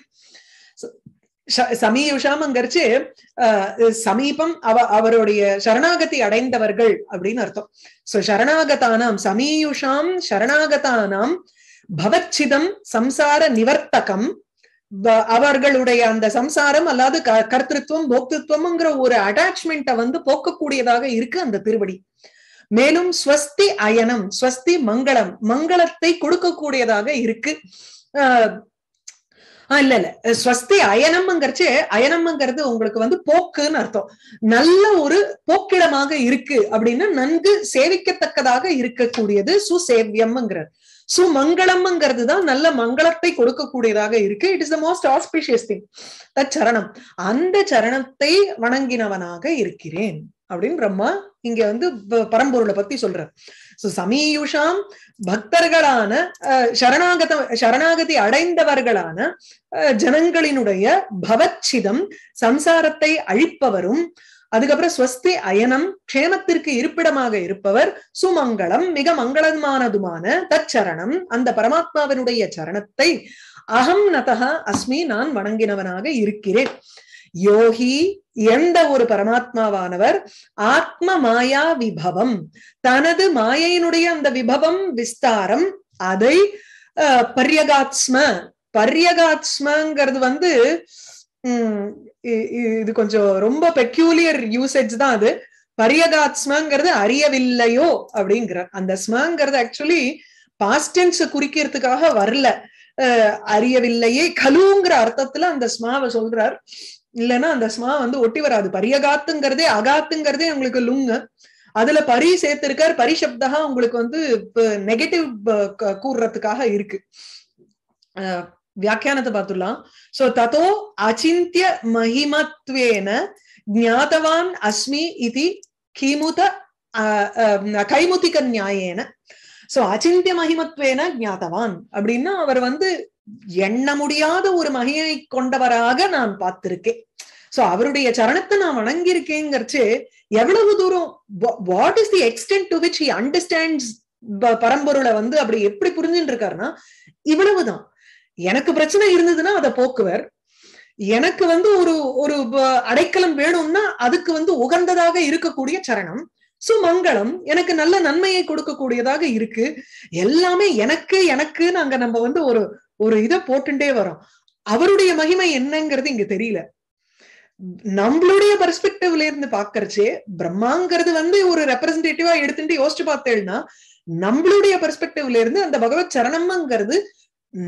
சமீயுஷாம் அங்கரிச்சு சமீபம் அவ அவருடைய சரணாகதி அடைந்தவர்கள் அப்படின்னு அர்த்தம் சோ சரணாகதானாம் சமீயுஷாம் சரணாகதானாம் பவச்சிதம் சம்சார நிவர்த்தகம் அவர்களுடைய அந்த சம்சாரம் அல்லாது கர்த்திருவம் போக்திருவம்ங்கிற ஒரு அட்டாச்மெண்ட்டை வந்து போக்கக்கூடியதாக இருக்கு அந்த திருவடி மேலும் ஸ்வஸ்தி அயனம் ஸ்வஸ்தி மங்களம் மங்களத்தை கொடுக்கக்கூடியதாக இருக்கு ஆஹ் இல்ல இல்ல ஸ்வஸ்தி அயனம்ங்கிறச்சு அயனம்ங்கிறது உங்களுக்கு வந்து போக்குன்னு அர்த்தம் நல்ல ஒரு போக்கிடமாக இருக்கு அப்படின்னா நன்கு சேவிக்கத்தக்கதாக இருக்கக்கூடியது சுசேவியம்ங்கிறது சுமங்கலம்ங்கிறது தான் நல்ல மங்களத்தை கொடுக்கக்கூடியதாக இருக்கு it is the most auspicious thing that சரணம் அந்த சரணத்தை வணங்கினவனாக இருக்கிறேன் அப்படின்னு பிரம்மா இங்க வந்து பரம்பொருளை பத்தி சொல்றார் சோ சமீயுஷாம் பக்தர்களான சரணாகத சரணாகதி அடைந்தவர்களான ஜனங்களினுடைய பவச்சிதம் சம்சாரத்தை அழிப்பவரும் அதுக்கப்புறம் ஸ்வஸ்தி அயனம் க்ஷேமத்திற்கு இருப்பிடமாக இருப்பவர் சுமங்கலம் மிக மங்களமானதுமான தச்சரணம் அந்த பரமாத்மாவினுடைய சரணத்தை அகம் நதஹா அஸ்மி நான் வணங்கினவனாக இருக்கிறேன் யோகி எந்த ஒரு பரமாத்மாவானவர் ஆத்ம மாயா விபவம் தனது மாயையினுடைய அந்த விபவம் விஸ்தாரம் அதை அஹ் பரியகாத்ம பரியகாத்மங்கிறது வந்து உம் இது கொஞ்சம் ரொம்ப பெக்யூலியர் யூசேஜ் தான் அது பரியகாத்மங்கிறது அறியவில்லையோ அப்படிங்கிற அந்த ஸ்மங்கிறது ஆக்சுவலி பாஸ்டென்ஸ் குறிக்கிறதுக்காக வரல அஹ் அறியவில்லையே கலுங்கிற அர்த்தத்துல அந்த ஸ்மாவை சொல்றார் இல்லைன்னா அந்த ஸ்மா வந்து ஒட்டி வராது பரியகாத்துங்கிறதே அகாத்துங்கிறதே உங்களுக்கு லுங்கு அதுல பரி சேர்த்திருக்கார் பரிசப்தா உங்களுக்கு வந்து நெகட்டிவ் கூறுறதுக்காக இருக்கு அஹ் வியாக்கியானத்தை பார்த்துடலாம் சோ ததோ அச்சிந்திய மகிமத்வேன ஞாதவான் அஸ்மி இதி கிமுத கைமுதிக நியாயேன சோ அச்சிந்திய மகிமத்வேன ஞாதவான் அப்படின்னா அவர் வந்து எண்ண முடியாத ஒரு மகிமை கொண்டவராக நான் பார்த்திருக்கேன் சோ அவருடைய சரணத்தை நான் வணங்கியிருக்கேங்கிறச்சு எவ்வளவு தூரம் what is the extent to which he understands பரம்பொருளை வந்து அப்படி எப்படி புரிஞ்சுட்டு இருக்காருன்னா இவ்வளவுதான் எனக்கு பிரச்சனை இருந்ததுன்னா அதை போக்குவர் எனக்கு வந்து ஒரு ஒரு அடைக்கலம் வேணும்னா அதுக்கு வந்து உகந்ததாக இருக்கக்கூடிய சரணம் சுமங்கலம் எனக்கு நல்ல நன்மையை கொடுக்கக்கூடியதாக இருக்கு எல்லாமே எனக்கு எனக்கு நாங்க நம்ம வந்து ஒரு ஒரு இதை போட்டுட்டே வரோம் அவருடைய மகிமை என்னங்கிறது இங்க தெரியல நம்மளுடைய பெர்ஸ்பெக்டிவ்ல இருந்து பாக்குறச்சே பிரம்மாங்கிறது வந்து ஒரு ரெப்ரசன்டேட்டிவா எடுத்துட்டு யோசிச்சு பார்த்தேன்னா நம்மளுடைய பெர்ஸ்பெக்டிவ்ல இருந்து அந்த பகவத் சரணம்ங்கிறது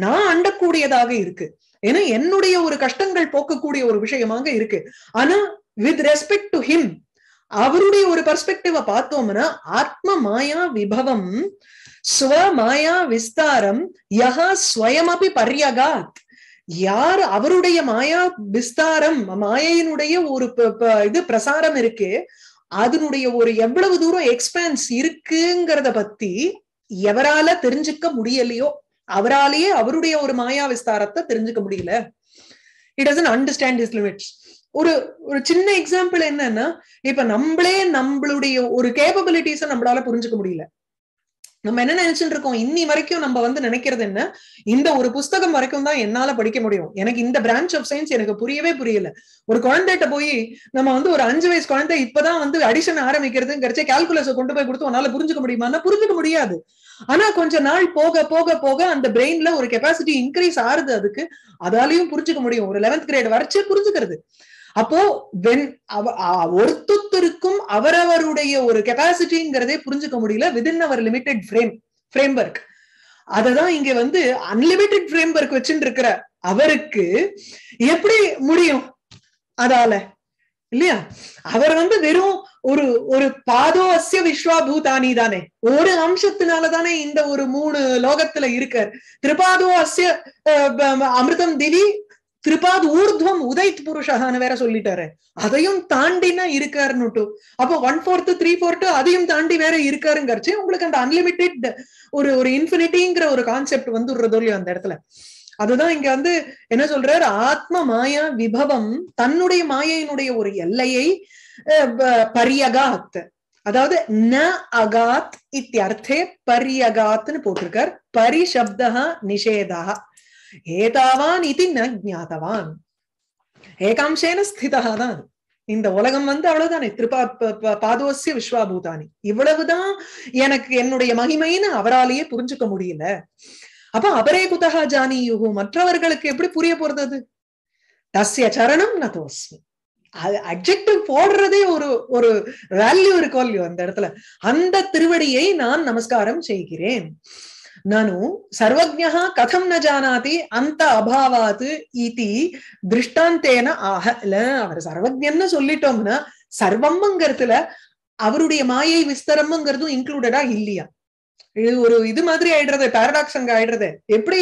நான் அண்டக்கூடியதாக இருக்கு ஏன்னா என்னுடைய ஒரு கஷ்டங்கள் போக்கக்கூடிய ஒரு விஷயமாக இருக்கு. ஆனா வித் ரெஸ்பெக்ட் டு ஹிம் அவருடைய ஒரு பெர்ஸ்பெக்டிவ பார்த்தோம்னா ஆத்ம மாயா விபவம் ஸ்வ மாயா விஸ்தாரம் யஹா ஸ்வயமபி பர்யகாத். யார் அவருடைய மாயா விஸ்தாரம் மாயையினுடைய ஒரு இது பிரசாரம் இருக்கு, அதனுடைய ஒரு எவ்வளவு தூரம் எக்ஸ்பேன்ஸ் இருக்குங்கிறத பத்தி எவரால தெரிஞ்சுக்க முடியலையோ அவராலேயே அவருடைய ஒரு மாயா விஸ்தாரத்தை தெரிஞ்சுக்க முடியல. It doesn't understand his limits. ஒரு ஒரு சின்ன எக்ஸாம்பிள் என்னன்னா, இப்ப நம்மளே நம்மளுடைய ஒரு கேப்பபிலிட்டிஸ நம்மளால புரிஞ்சுக்க முடியல. நம்ம என்ன நினைச்சுட்டு இருக்கோம் இன்னி வரைக்கும், நம்ம வந்து நினைக்கிறது என்ன, இந்த ஒரு புஸ்தகம் வரைக்கும் தான் என்னால படிக்க முடியும், எனக்கு இந்த பிரான்ச் ஆஃப் சயின்ஸ் எனக்கு புரியவே புரியல. ஒரு குழந்தைகிட்ட போய் நம்ம வந்து ஒரு அஞ்சு வயசு குழந்தை இப்பதான் வந்து அடிஷன் ஆரம்பிக்கிறதுங்கிறச்சே கால்குலஸை கொண்டு போய் கொடுத்து உன்னால புரிஞ்சுக்க முடியுமான்னா புரிஞ்சுக்க முடியாது. ஆனா கொஞ்ச நாள் போக போக போக அந்த பிரெயின்ல ஒரு கெப்பாசிட்டி இன்க்ரீஸ் ஆறுது, அதுக்கு அதாலையும் புரிஞ்சுக்க முடியும். ஒரு லெவன்த் கிரேட் வரைச்சே புரிஞ்சுக்கிறது. அப்போ வென் ஒருத்தருக்கும் அவரவருடைய ஒரு கெபாசிட்டிங்கிறதே புரிஞ்சுக்க முடியல within our limited frame framework. அததான் இங்க வந்து அன்லிமிட்டெட் ஃப்ரேம்வொர்க் வச்சுட்டு இருக்கிற அவருக்கு எப்படி முடியும் அதால, இல்லையா? அவர் வந்து வெறும் ஒரு ஒரு பாதோ அஸ்ய விஸ்வாபூதானி தானே, ஒரு அம்சத்தினாலதானே இந்த ஒரு மூணு லோகத்துல இருக்கார். திரிபாதோ அஸ்ய அமிர்தம் திவி திருபாத் ஊர்துவம் உதைத் புருஷகான்னு வேற சொல்லிட்டாரு, அதையும் தாண்டினா இருக்காருன்னுட்டு. அப்போ ஒன் ஃபோர்த்து த்ரீ ஃபோர்த்து அதையும் தாண்டி வேற இருக்காருங்கறச்சு உங்களுக்கு அந்த அன்லிமிட்டெட் ஒரு ஒரு இன்ஃபினிட்டிங்கிற ஒரு கான்செப்ட் வந்து விடுறதோ இல்லையோ அந்த இடத்துல. அதுதான் இங்க வந்து என்ன சொல்றாரு, ஆத்ம மாயா விபவம் தன்னுடைய மாயையினுடைய ஒரு எல்லையை பரியகாத், அதாவது ந அகாத் இத்தியர்த்தே பரியகாத்னு போட்டிருக்கார். பரிசப்தஹ நிஷேதஹ ஏதாவான் இது ஞாதவான் ஏகாம்சேன ஸ்திதஹா தான். இந்த உலகம் வந்து அவ்வளவுதானே, திருப்பா பாதோசிய விஸ்வாபூதானி, இவ்வளவுதான் எனக்கு என்னுடைய மகிமைன்னு அவராலேயே புரிஞ்சுக்க முடியல. அப்ப அவரே குதஹா ஜானியுஹு, மற்றவர்களுக்கு எப்படி புரிய போறது? தஸ்ய சரணம் நதோஸ்மி, அது அட்ஜெக்டிவ் போடுறதே ஒரு ஒரு வேல்யூ இருக்கோ இல்லையோ அந்த இடத்துல. அந்த திருவடியை நான் நமஸ்காரம் செய்கிறேன். நனு சர்வஜ்ஞ கதம் ந ஜானாதி அந்த அபாவாத் இதி திருஷ்டாந்தேன ஆஹ. இல்ல அவர் சர்வஜன்னு சொல்லிட்டோம்னா சர்வம்ங்கிறதுல அவருடைய மாயை விஸ்தரம்ங்கிறதும் இன்க்ளூடடா இல்லையா? இது ஒரு இது மாதிரி ஆயிடுறது, பாரடாக்ஸ் அங்க ஆயிடுறது. எப்படி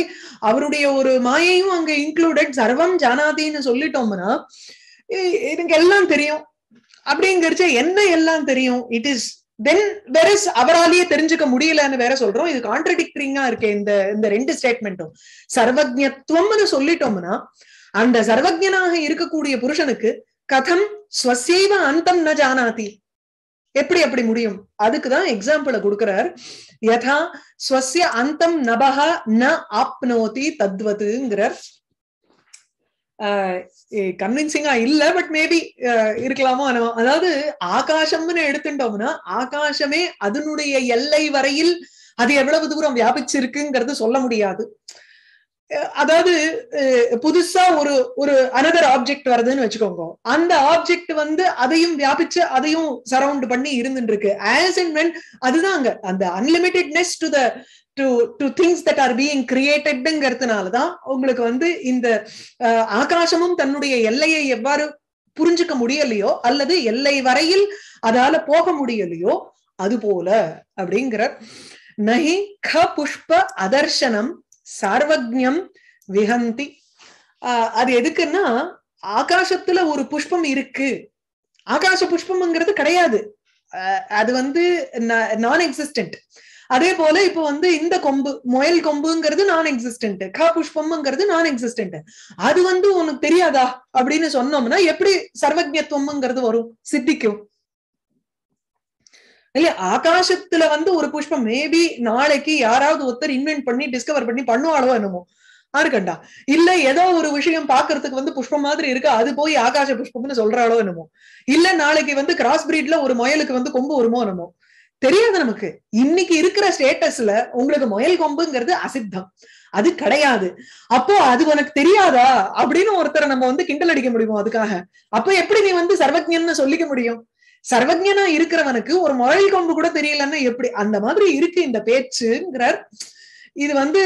அவருடைய ஒரு மாயையும் அங்க இன்க்ளூடட் சர்வம் ஜானாதின்னு சொல்லிட்டோம்னா இதுக்கு எல்லாம் தெரியும் அப்படிங்கிறச்ச என்ன எல்லாம் தெரியும்? இட் இஸ் தென் வேற இஸ் அவராலேயே தெரிஞ்சுக்க முடியலன்னு வேற சொல்றோம். இது கான்ட்ரடிக்டிங்கா இருக்கு இந்த இந்த ரெண்டு ஸ்டேட்மெண்ட்டும். சர்வஜ்ஞத்துவம்னு சொல்லிட்டோம்னா அந்த சர்வஜனாக இருக்கக்கூடிய புருஷனுக்கு கதம் ஸ்வசைவ அந்தம் ந ஜானாதி, எப்படி அப்படி முடியும்? அதுக்குதான் எக்ஸாம்பிளை கொடுக்கிறார். யதா ஸ்வஸ்ய அந்தம் நபஹ ந ஆப்னோதி தத்வதுங்கிறார். கன்வின்சிங்கா இல்ல, பட் மேபி இருக்கலாமோ. அதாவது ஆகாசம்னு எடுத்துட்டோம்னா ஆகாசமே அதனுடைய எல்லை வரையில் அது எவ்வளவு தூரம் வியாபிச்சிருக்குங்கிறது சொல்ல முடியாது. அதாவது புதுசா ஒரு ஒரு அனதர் ஆப்ஜெக்ட் வருதுன்னு வச்சுக்கோங்க, அந்த ஆப்ஜெக்ட் வந்து அதையும் வியாபிச்சு அதையும் சரவுண்ட் பண்ணி இருந்துட்டு இருக்கு. ஆஸ் அண்ட் வென் அதுதான் அங்க அந்த unlimitedness to the to to things that are being கிரியேட்டட்ங்கிறதுனாலதான் உங்களுக்கு வந்து இந்த ஆகாசமும் தன்னுடைய எல்லையை எவ்வாறு புரிஞ்சுக்க முடியலையோ அல்லது எல்லை வரையில் அதால போக முடியலையோ அது போல அப்படிங்கிற நஹி க புஷ்ப அதர்சனம் சார்வஜ்ஞம் விஹந்தி. ஆஹ் அது எதுக்குன்னா ஆகாசத்துல ஒரு புஷ்பம் இருக்கு, ஆகாச புஷ்பம்ங்கிறது கிடையாது, அது வந்து நான் எக்ஸிஸ்டன்ட். அதே போல இப்போ வந்து இந்த கொம்பு முயல் கொம்புங்கிறது நான் எக்ஸிஸ்டன்ட், க புஷ்பம்ங்கிறது நான் எக்ஸிஸ்டன்ட், அது வந்து உனக்கு தெரியாதா அப்படின்னு சொன்னோம்னா எப்படி சர்வஜ்ஞத்துவம்ங்கிறது வரும் சித்திக்கும் இல்லையா? ஆகாசத்துல வந்து ஒரு புஷ்பம் மேபி நாளைக்கு யாராவது ஒருத்தர் இன்வென்ட் பண்ணி டிஸ்கவர் பண்ணி பண்ணுவாளோ என்னமோ ஆருக்கண்டா, இல்ல ஏதோ ஒரு விஷயம் பாக்குறதுக்கு வந்து புஷ்பம் மாதிரி இருக்கு அது போய் ஆகாச புஷ்பம்னு சொல்றாளோ என்னமோ, இல்ல நாளைக்கு வந்து கிராஸ் பிரீட்ல ஒரு முயலுக்கு வந்து கொம்பு வருமோ என்னமோ தெரியாது நமக்கு. இன்னைக்கு இருக்கிற ஸ்டேட்டஸ்ல உங்களுக்கு முயல் கொம்புங்கிறது அசித்தம், அது கிடையாது. அப்போ அது உனக்கு தெரியாதா அப்படின்னு ஒருத்தரை நம்ம வந்து கிண்டல் அடிக்க முடியும் அதுக்காக? அப்ப எப்படி நீ வந்து சர்வஜ்ஞன்னு சொல்லிக்க முடியும்? சர்வஜனா இருக்கிறவனுக்கு ஒரு முயல் கொம்பு கூட தெரியலன்னா எப்படி? அந்த மாதிரி இருக்கு இந்த பேச்சுங்கிறார். இது வந்து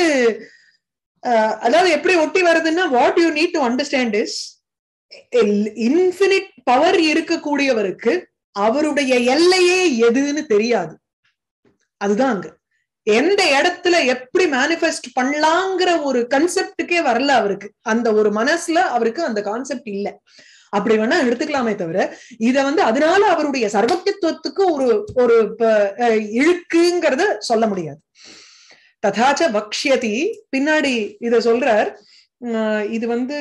அதாவது எப்படி ஒட்டி வருதுன்னா what you need to understand is infinite power இருக்கக்கூடியவருக்கு அவருடைய எல்லையே எதுன்னு தெரியாது. அதுதான் அங்க எந்த இடத்துல எப்படி மேனிஃபெஸ்ட் பண்ணலாங்கிற ஒரு கான்செப்டுக்கே வரல அவருக்கு. அந்த ஒரு மனசுல அவருக்கு அந்த கான்செப்ட் இல்ல. அப்படி வேணா எடுத்துக்கலாமே தவிர இத வந்து அதனால அவருடைய சர்வத்தியத்துவத்துக்கு ஒரு ஒரு இழுக்குங்கிறத சொல்ல முடியாது. ததாச்ச வக்ஷியதி பின்னாடி இத சொல்றார். இது வந்து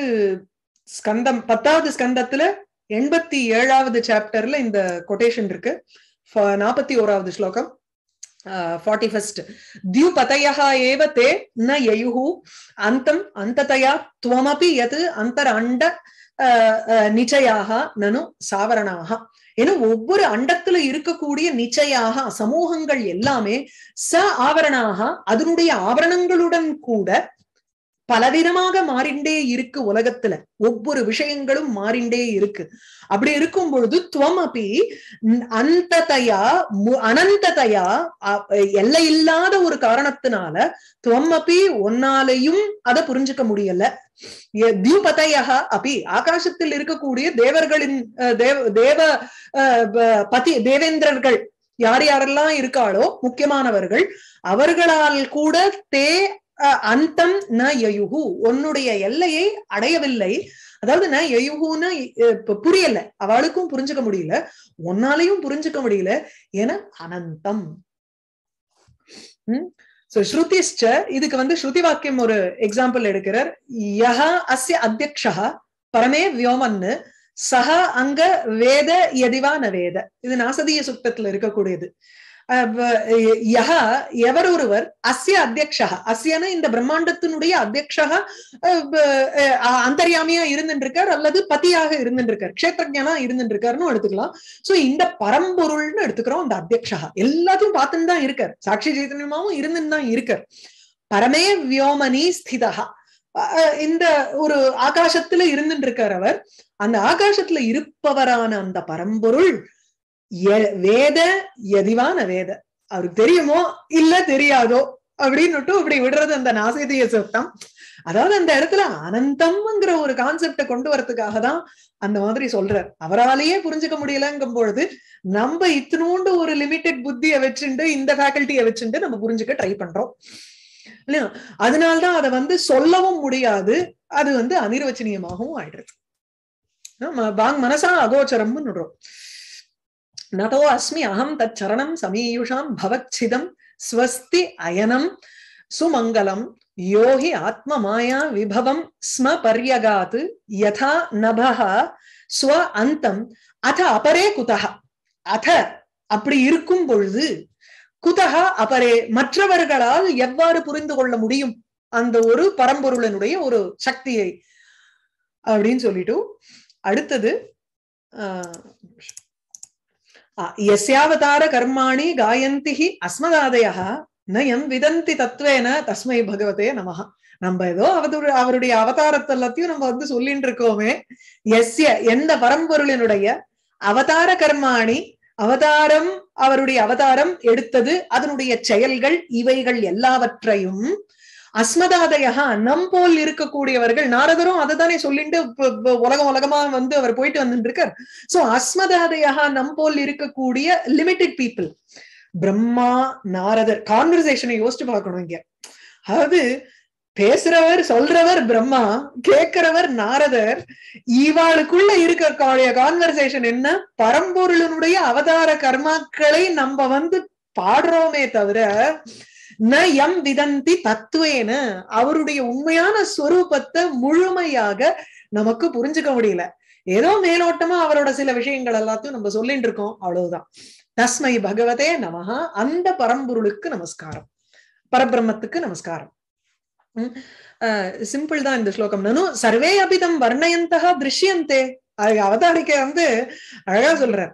ஸ்கந்தம் பத்தாவது ஸ்கந்தத்துல எண்பத்தி ஏழாவது சாப்டர்ல இந்த கொட்டேஷன் இருக்கு. நாற்பத்தி ஓராவது ஸ்லோகம் ஃபார்ட்டி ஃபர்ஸ்ட் தியூபதயா ஏவ தே ந யயுஹு அந்தம் அந்ததயா துவமபி யத் அந்தரண்ட நிச்சயாக நனு சாவரணாக. ஏன்னா ஒவ்வொரு அண்டத்துல இருக்கக்கூடிய நிச்சயாக சமூகங்கள் எல்லாமே ச ஆவரணாக அதனுடைய ஆவரணங்களுடன் கூட பலவிதமாக மாறிண்டே இருக்கு. உலகத்துல ஒவ்வொரு விஷயங்களும் மாறிண்டே இருக்கு. அப்படி இருக்கும் பொழுது துவமபி அந்ததயா அனந்ததயா எல்லையில்லாத ஒரு காரணத்தினால துவமபி ஒன்னாலையும் அதை புரிஞ்சுக்க முடியல. தியூபதயா அபி ஆகாசத்தில் இருக்கக்கூடிய தேவர்களின் தேவ தேவ பதி தேவேந்திரர்கள் யார் யாரெல்லாம் இருக்காளோ முக்கியமானவர்கள் அவர்களால் கூட தே அந்தம் ந யயுஹு உன்னுடைய எல்லையை அடையவில்லை. அதாவது ந யயுஹுன்னு புரியல, அவளுக்கும் புரிஞ்சுக்க முடியல, ஒன்னாலையும் புரிஞ்சுக்க முடியல. ஏன்னா அனந்தம். உம் சோ ஸ்ருதிஷ்ட இதுக்கு வந்து ஸ்ருதி வாக்கியம் ஒரு எக்ஸாம்பிள் எடுக்கிறார். யஹ அஸ்ய அத்யக்ஷ பரமே வியோமன்னு சஹ அங்க வேத யதிவா ந வேத. இது நாசதீய சுக்தத்துல இருக்கக்கூடியது. யஹ எவர் ஒருவர் அஸ்ய அத்தியக்ஷா அஸ்யன இந்த பிரம்மாண்டத்தினுடைய அத்தியக்ஷா அந்தர்யாமியா இருந்துருக்கார் அல்லது பதியாக இருந்துருக்கார் க்ஷேத்ரஜனா இருந்துருக்காருன்னு எடுத்துக்கலாம். சோ இந்த பரம்பொருள்னு எடுத்துக்கிறோம். அந்த அத்தியக்ஷா எல்லாத்தையும் பார்த்துன்னு தான் இருக்கார், சாட்சி சைதன்யமாவும் இருந்துன்னு தான் இருக்கார். பரமே வியோமனி ஸ்திதா இந்த ஒரு ஆகாசத்துல இருந்துட்டு இருக்கார் அவர். அந்த ஆகாசத்துல இருப்பவரான அந்த பரம்பொருள் வேத எதிவான வேத அவருக்கு தெரியுமோ இல்ல தெரியாதோ அப்படின்னுட்டு இப்படி விடுறது அந்த நாசதீய சுத்தம். அதாவது அந்த இடத்துல அனந்தம்ங்கிற ஒரு கான்செப்ட கொண்டு வரதுக்காக தான் அந்த மாதிரி சொல்றார். அவராலேயே புரிஞ்சுக்க முடியலங்கும் பொழுது நம்ம இத்தினோண்டு ஒரு லிமிட்டட் புத்தியை வச்சுட்டு இந்த ஃபேக்கல்ட்டியை வச்சுட்டு நம்ம புரிஞ்சுக்க ட்ரை பண்றோம் இல்லையா. அதனால்தான் அதை வந்து சொல்லவும் முடியாது, அது வந்து அனிர்வச்சனீயமாகவும் ஆயிடுறது. வாங் மனசா அகோச்சரம்னு சொல்றோம். நதோ அஸ்மி அஹம் தச்சரணம் சமீயுஷாம் பவச்சிதம் ஸ்வஸ்தி அயனம் சுமங்கலம் யோகி ஆத்ம மாயா விபவம் ஸ்ம பர்யகாத் யதா நபஹ ஸ்வ அந்தம் அத அபரே குதஹ. அத அப்படி இருக்கும் பொழுது குதஹ அபரே மற்றவர்களால் எவ்வாறு புரிந்து கொள்ள முடியும் அந்த ஒரு பரம்பொருளனுடைய ஒரு சக்தியை அப்படின்னு சொல்லிட்டு அடுத்தது யஸ்யாவதார கர்மாணி காயந்தி அஸ்மதாதயா நயம் விதந்தி தத்வேன தஸ்மை பகவதே நமஹ. நம்ம ஏதோ அவரு அவருடைய அவதாரத்தை எல்லாத்தையும் நம்ம வந்து சொல்லிட்டு இருக்கோமே. எஸ்ய எந்த பரம்பொருளினுடைய அவதார கர்மாணி அவதாரம் அவருடைய அவதாரம் எடுத்தது அதனுடைய செயல்கள் இவைகள் எல்லாவற்றையும் அஸ்மதாதயா நம் போல் இருக்கக்கூடியவர்கள். நாரதரும் அதை தானே சொல்லிட்டு உலகம் உலகமா வந்து அவர் போயிட்டு வந்துட்டு இருக்கார். சோ அஸ்மதாதயா நம் போல் இருக்கக்கூடிய லிமிட்டட் பீப்புள் பிரம்மா நாரதர் கான்வர்சேஷனை யோசிச்சு பார்க்கணும் இங்க. அதாவது பேசுறவர் சொல்றவர் பிரம்மா, கேட்கிறவர் நாரதர். இவாளுக்குள்ள இருக்கக்கூடிய கான்வர்சேஷன் என்ன? பரம்பொருளனுடைய அவதார கர்மாக்களை நம்ம வந்து பாடுறோமே தவிர ந எம் விதந்தி தத்துவேன அவருடைய உண்மையான ஸ்வரூபத்தை முழுமையாக நமக்கு புரிஞ்சுக்க முடியல. ஏதோ மேலோட்டமா அவரோட சில விஷயங்கள் எல்லாத்தையும் நம்ம சொல்லிட்டு இருக்கோம் அவ்வளவுதான். தஸ்மை பகவதே நமஹ அந்த பரம்பொருளுக்கு நமஸ்காரம், பரபிரம்மத்துக்கு நமஸ்காரம். அஹ் சிம்பிள் தான் இந்த ஸ்லோகம். நானு சர்வே அபிதம் வர்ணயந்தஹ திருஷ்யந்தே. அதுக்கு அவதாரிக்க வந்து அழகா சொல்றார்.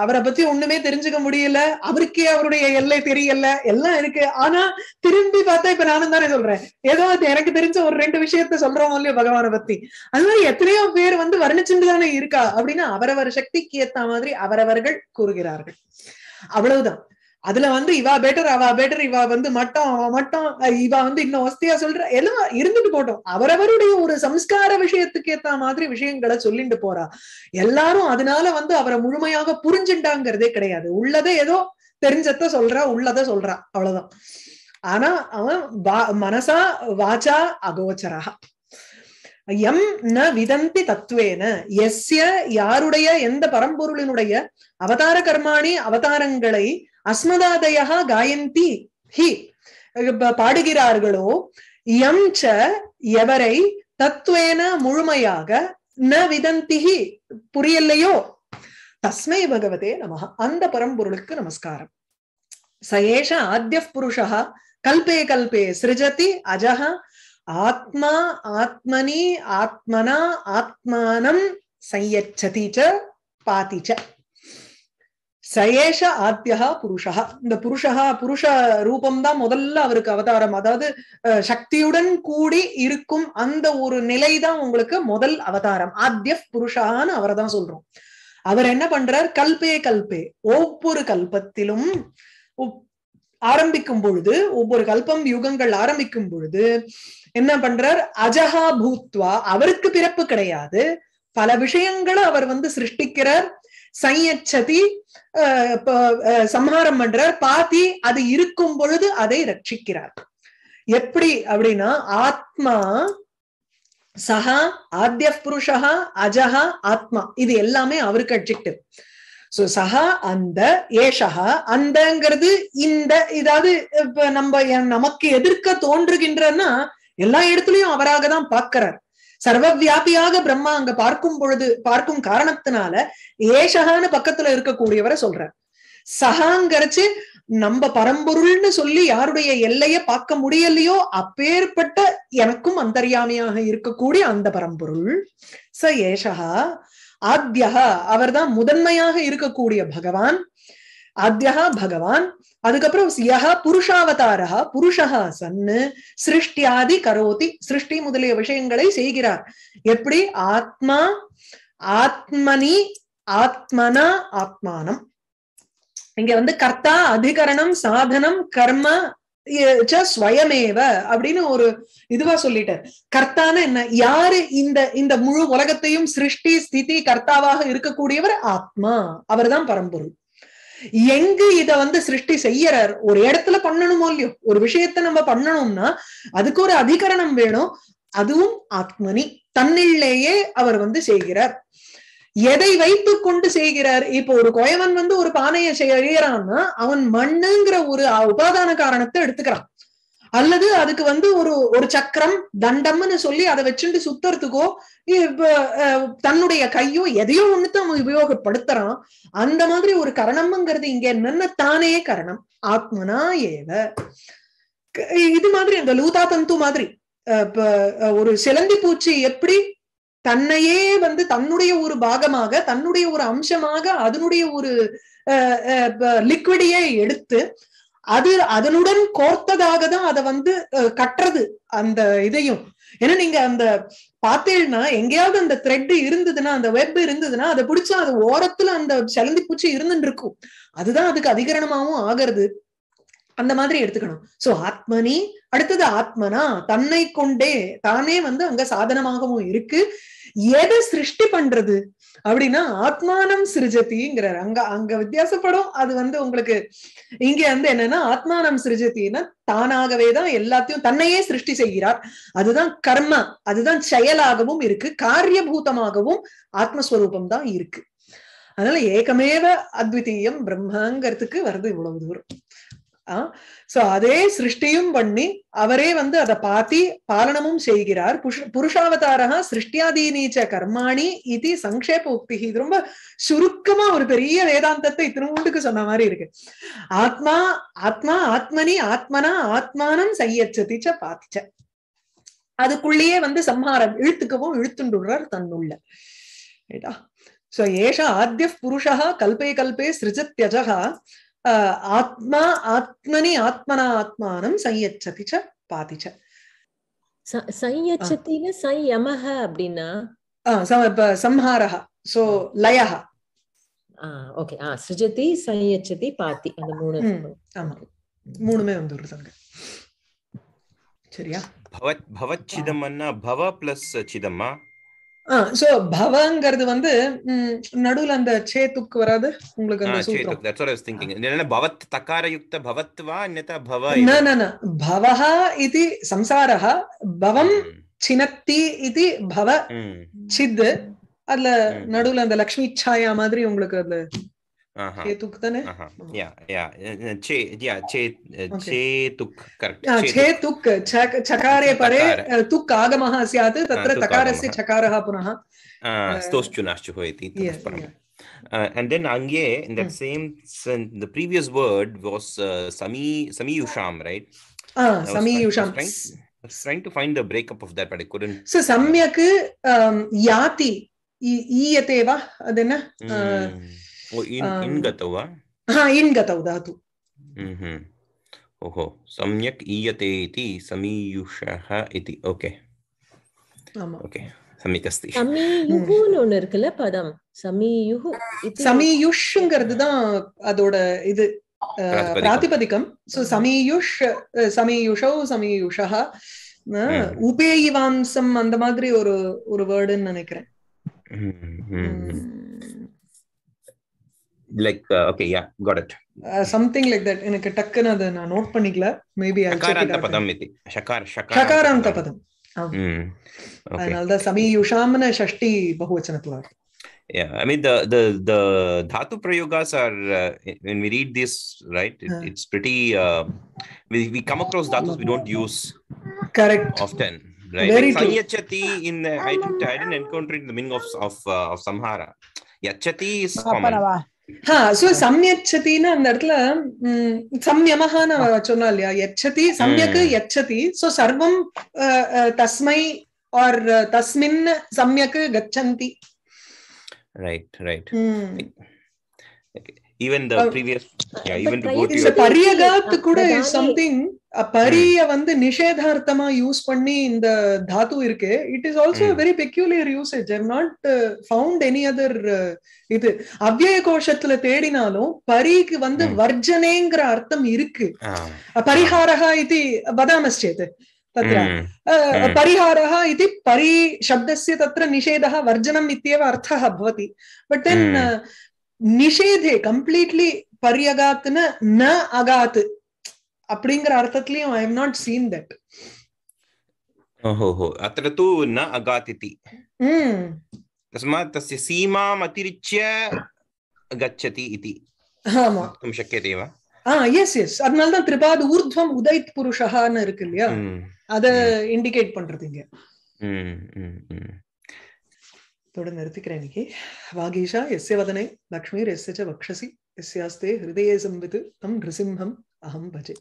அவரை பத்தி ஒண்ணுமே தெரிஞ்சுக்க முடியல, அவருக்கே அவருடைய எல்லை தெரியல, எல்லாம் இருக்கு. ஆனா திரும்பி பார்த்தா இப்ப நானும் தானே சொல்றேன் ஏதோ எனக்கு தெரிஞ்ச ஒரு ரெண்டு விஷயத்த சொல்றோம் இல்லையோ பகவானை பத்தி. அது மாதிரி எத்தனையோ பேர் வந்து வர்ணிச்சுட்டு தானே இருக்கா அப்படின்னு அவரவர் சக்திக்கு ஏத்த மாதிரி அவரவர்கள் கூறுகிறார்கள் அவ்வளவுதான். அதுல வந்து இவா பெட்டர் அவா பெட்டர் இவா வந்து மட்டம் அவ மட்டம் இவா வந்து இன்னும் வசதியா சொல்ற எல்லாம் இருந்துட்டு போட்டோம். அவரவருடைய ஒரு சம்ஸ்கார விஷயத்துக்கு ஏத்த மாதிரி விஷயங்களை சொல்லிட்டு போறா. எல்லாரும் அதனால வந்து அவரை முழுமையாக புரிஞ்சுட்டாங்கிறதே கிடையாது. உள்ளதை ஏதோ தெரிஞ்சத சொல்றா, உள்ளதை சொல்றா, அவ்வளவுதான். ஆனா அவன் மனசா வாச்சா அகோச்சரா எம் ந விதந்தி தத்துவேன எஸ்ய யாருடைய எந்த பரம்பொருளினுடைய அவதார கர்மாணி அவதாரங்களை அஸ்மதாதயா காயந்தி ஹி பாடுகிறார்களோ யம் ச எவரை தத்துவேன முழுமையாக ந விதந்தி ஹி புரியலையோ தஸ்மை பகவதே நமஹ அந்த பரம்பொருளுக்கு நமஸ்காரம். சயேஷ ஆத்ய புருஷஹ கல்பே கல்பே சிருஜதி அஜஹ ஆத்மா ஆத்மனி ஆத்மனா ஆத்மானம் சையச்சதி ச பாதி ச சயேஷ ஆத்யா புருஷா. இந்த புருஷா புருஷ ரூபம்தான் முதல்ல அவருக்கு அவதாரம். அதாவது சக்தியுடன் கூடி இருக்கும் அந்த ஒரு நிலைதான் உங்களுக்கு முதல் அவதாரம். ஆத்ய புருஷான்னு அவரை தான் சொல்றோம். அவர் என்ன பண்றார்? கல்பே கல்பே ஒவ்வொரு கல்பத்திலும் ஆரம்பிக்கும் பொழுது, ஒவ்வொரு கல்பம் யுகங்கள் ஆரம்பிக்கும் பொழுது என்ன பண்றார்? அஜஹா பூத்வா அவருக்கு பிறப்பு கிடையாது. பல விஷயங்களை அவர் வந்து சிருஷ்டிக்கிறார். சையச்சதி சம்ஹாரம் பண்றார். பாதி அது இருக்கும் பொழுது அதை ரட்சிக்கிறார். எப்படி அப்படின்னா ஆத்மா சஹா ஆத்ய புருஷா அஜஹா ஆத்மா இது எல்லாமே அவருக்கு அட்ஜெக்டிவ். சோ சஹா அந்த ஏஷஹா அந்தங்கிறது இந்த இதாவது இப்ப நம்ம நமக்கு எதிர்க்க தோன்றுகின்றன்னா எல்லா இடத்துலயும் அவராகதான் பாக்குறார். சர்வவியாபியாக பிரம்மா அங்க பார்க்கும் பொழுது பார்க்கும் காரணத்தினால ஏஷகான்னு பக்கத்துல இருக்கக்கூடியவரை சொல்றார். சஹாங்கரைச்சு நம்ம பரம்பொருள்னு சொல்லி யாருடைய எல்லைய பார்க்க முடியலையோ அப்பேற்பட்ட எனக்கும் அந்தர்யாமியாக இருக்கக்கூடிய அந்த பரம்பொருள் ச ஏஷஹா ஆத்யஹா அவர்தான் முதன்மையாக இருக்கக்கூடிய பகவான். ஆத்யஹா பகவான். அதுக்கப்புறம் யஹ புருஷாவதாரஹா புருஷஹா சன்னு சிருஷ்டியாதி கரோதி சிருஷ்டி முதலிய விஷயங்களை செய்கிறார். எப்படி? ஆத்மா ஆத்மனி ஆத்மனா ஆத்மானம். இங்க வந்து கர்த்தா அதிகரணம் சாதனம் கர்ம ஸ்வயமேவ அப்படின்னு ஒரு இதுவா சொல்லிட்டார். கர்த்தான என்ன? யாரு இந்த இந்த முழு உலகத்தையும் சிருஷ்டி ஸ்திதி கர்த்தாவாக இருக்கக்கூடியவர் ஆத்மா. அவர்தான் பரம்பொருள். எங்கு இத வந்து சிருஷ்டி செய்யறார்? ஒரு இடத்துல பண்ணணுமோ இல்லையோ, ஒரு விஷயத்த நம்ம பண்ணணும்னா அதுக்கு ஒரு அதிகரணம் வேணும். அதுவும் ஆத்மனி தன்னிலேயே அவர் வந்து செய்கிறார். எதை வைத்து கொண்டு செய்கிறார்? இப்போ ஒரு கோயவன் வந்து ஒரு பானையை செய்யறான்னா அவன் மண்ணுங்கிற ஒரு உபாதான காரணத்தை எடுத்துக்கிறான். அல்லது அதுக்கு வந்து ஒரு ஒரு சக்கரம் தண்டம்னு சொல்லி அதை வச்சுட்டு சுத்தறதுக்கோ தன்னுடைய கையோ எதையோ ஒண்ணுதான் அவன் உபயோகப்படுத்துறான். அந்த மாதிரி ஒரு கரணம்ங்கிறது இங்க என்னன்னா தானே கரணம் ஆத்மனா ஏவ. இது மாதிரி இந்த லூதா தந்து மாதிரி ஒரு சிலந்தி பூச்சி எப்படி தன்னையே வந்து தன்னுடைய ஒரு பாகமாக தன்னுடைய ஒரு அம்சமாக அதனுடைய ஒரு லிக்விடையே எடுத்து அது அதனுடன் கோர்த்ததாக தான் அதை வந்து கட்டுறது. அந்த இதையும் ஏன்னா நீங்க அந்த பார்த்தேன்னா எங்கேயாவது அந்த த்ரெட் இருந்ததுன்னா அந்த வெப் இருந்ததுன்னா அதை பிடிச்சா அது ஓரத்துல அந்த சிலந்தி பூச்சி இருந்துட்டு இருக்கும். அதுதான் அதுக்கு அதிகரணமாவும் ஆகிறது. அந்த மாதிரி எடுத்துக்கணும். சோ ஆத்மனி. அடுத்தது ஆத்மனா தன்னை கொண்டே தானே வந்து அங்க சாதனமாகவும் இருக்கு. எதை சிருஷ்டி பண்றது அப்படின்னா ஆத்மானம் சிருஜதிங்கிறார். அங்க அங்க வித்தியாசப்படும். அது வந்து உங்களுக்கு இங்க வந்து என்னன்னா ஆத்மானம் சிருஜத்தின்னா தானாகவேதான் எல்லாத்தையும் தன்னையே சிருஷ்டி செய்கிறார். அதுதான் கர்ம. அதுதான் செயலாகவும் இருக்கு. காரியபூதமாகவும் ஆத்மஸ்வரூபம் தான் இருக்கு. அதனால ஏகமேவ அத்விதீயம் பிரம்மங்கிறதுக்கு வருது இவ்வளவு தூரம். சோ அதே சிருஷ்டியும் பண்ணி அவரே வந்து அதை பாத்தி பாலனமும் செய்கிறார். புஷ புருஷாவதாரா சிருஷ்டியாதீனீச்ச கர்மாணி இது சங்கேப உக்தி. இது ரொம்ப சுருக்கமா ஒரு பெரிய வேதாந்தத்தை இத்தினூண்டுக்கு சொன்ன மாதிரி இருக்கு. ஆத்மா ஆத்மா ஆத்மனி ஆத்மனா ஆத்மானம் சையச்சதிச்ச பாத்திச்ச. அதுக்குள்ளேயே வந்து சம்ஹாரம் இழுத்துக்கவும் இழுத்துண்டுறார் தன்னுள்ள. சோ ஏஷா ஆத்ய புருஷா கல்பே கல்பே சிருஜத்யஜா ஆத்மா ஆத்மனி ஆத்மனா ஆத்மானம் சையச்சதி ச பாதி ச. சையச்சதினா சையமஹ அப்படினா சம்ஹாரஹ சோ லயஹ ஓகே ஆ சஜதி சயச்சதி பாதி அந்த மூணு ஆமா மூணுமே வந்துருதுங்க சரியா பவத் பவச்சிதமன்னா பவ ப்ளஸ் சிதமா ஆ சோ பவங்கிறது வந்து நடுவுல அந்த சேதுக்கு வராது உங்களுக்கு அந்த சூத்திரம் சேதுக்கு that's what I was thinking என்னன்னா பவத் தகாரயுக்த பவத்வா அன்யதா பவ ந ந ந பவஹ इति संसारः பவம் சினத்தி इति பவ சித் அதுல நடுவுல அந்த லட்சுமி ఛాయా மாதிரி உங்களுக்கு அந்த சேதுக்தானே யா யா சே யா சே சேதுக் கரெக்ட் சேதுக் சகாரே பரே துக் ஆகமஹ ஸ்யாத் தத்ர தகாரस्य சகாரஹ புனः ஸ்தோஷ்சுனாஷ்சு ஹோயதி தஸ்பரம் and then angye in that same the previous word was uh, sami samiyusham right ah samiyusham I was trying to find the breakup of that, but I couldn't. So samyak um, yati iyateva adena. Oh, in um, in gatava. Ha, in gatav dhatu. Mm-hmm. Oho, samyak iyate iti samiyushaha iti. Okay. Ama. Okay. Samikasti. Samiyuhu no nerkala padam. Samiyuhu. Samiyushungarada adoda idu. प्रातिपदिकम सो समीयुष समीयुषौ समीयुषः ना उपेयिवांसम अंद माद्री और और word ननेकरे like uh, okay yeah got it uh, something like that எனக்கு டக்கன அத நான் note பண்ணிக்கல maybe I'll check it பதம் இது ஷகார் ஷகார் ஷகாராந்த பதம் okay and all the சமீயுஷாம்ன Shashti बहुवचनत्व yeah I mean the the the dhatu prayogas are uh, when we read this right it, yeah. it's pretty uh, we we come across dhatus we don't use correct often right like sanyachati in the, I didn't I didn't encounter it in the meaning of of uh, of samhara yachati is common ha so samyachati na andarthala samyamaha na vachonalya yachati samyak yachati so sarvam uh, uh, tasmai or uh, tasmin samyak gachanti right right mm. like, like, even the uh, previous yeah even to go to the pariyagat kuda is something a pariya vandu nishedharthama use panni inda dhatu iruke it is also mm. a very peculiar usage I have not uh, found any other idu avyaya koshathula thedinalum parikku vandu varjanengra artham irukku pariharaha iti vadamaschete तत्र परिहारः इति परि शब्दस्य तत्र निषेधः वर्जनम् इत्येव अर्थः भवति बट देन निषेधे कंप्लीटली पर्यगात् न न अगात् அப்படிங்கற அர்த்தத்திலே I have not seen that ओहो अत्र तु न अगात् इति तस्मात् तस्य सीमाम् अतिरिच्य गच्छति इति आमा वक्तुं शक्यते वा Ah yes yes அதனால தான் த்ரிபாத ஊர்த்வம் உதயத் புருஷஹான்னு இருக்கு இல்லையா அத இன்டிகேட் பண்றதுங்க ம் ம் தொடர்ந்து நிறுத்திக்கிறேன் கி வாகீஷா யस्य वदने लक्ष्मीर्यस्य च वक्षसि यस्यास्ते हृदये संवित् तं नृसिंहं अहं भजे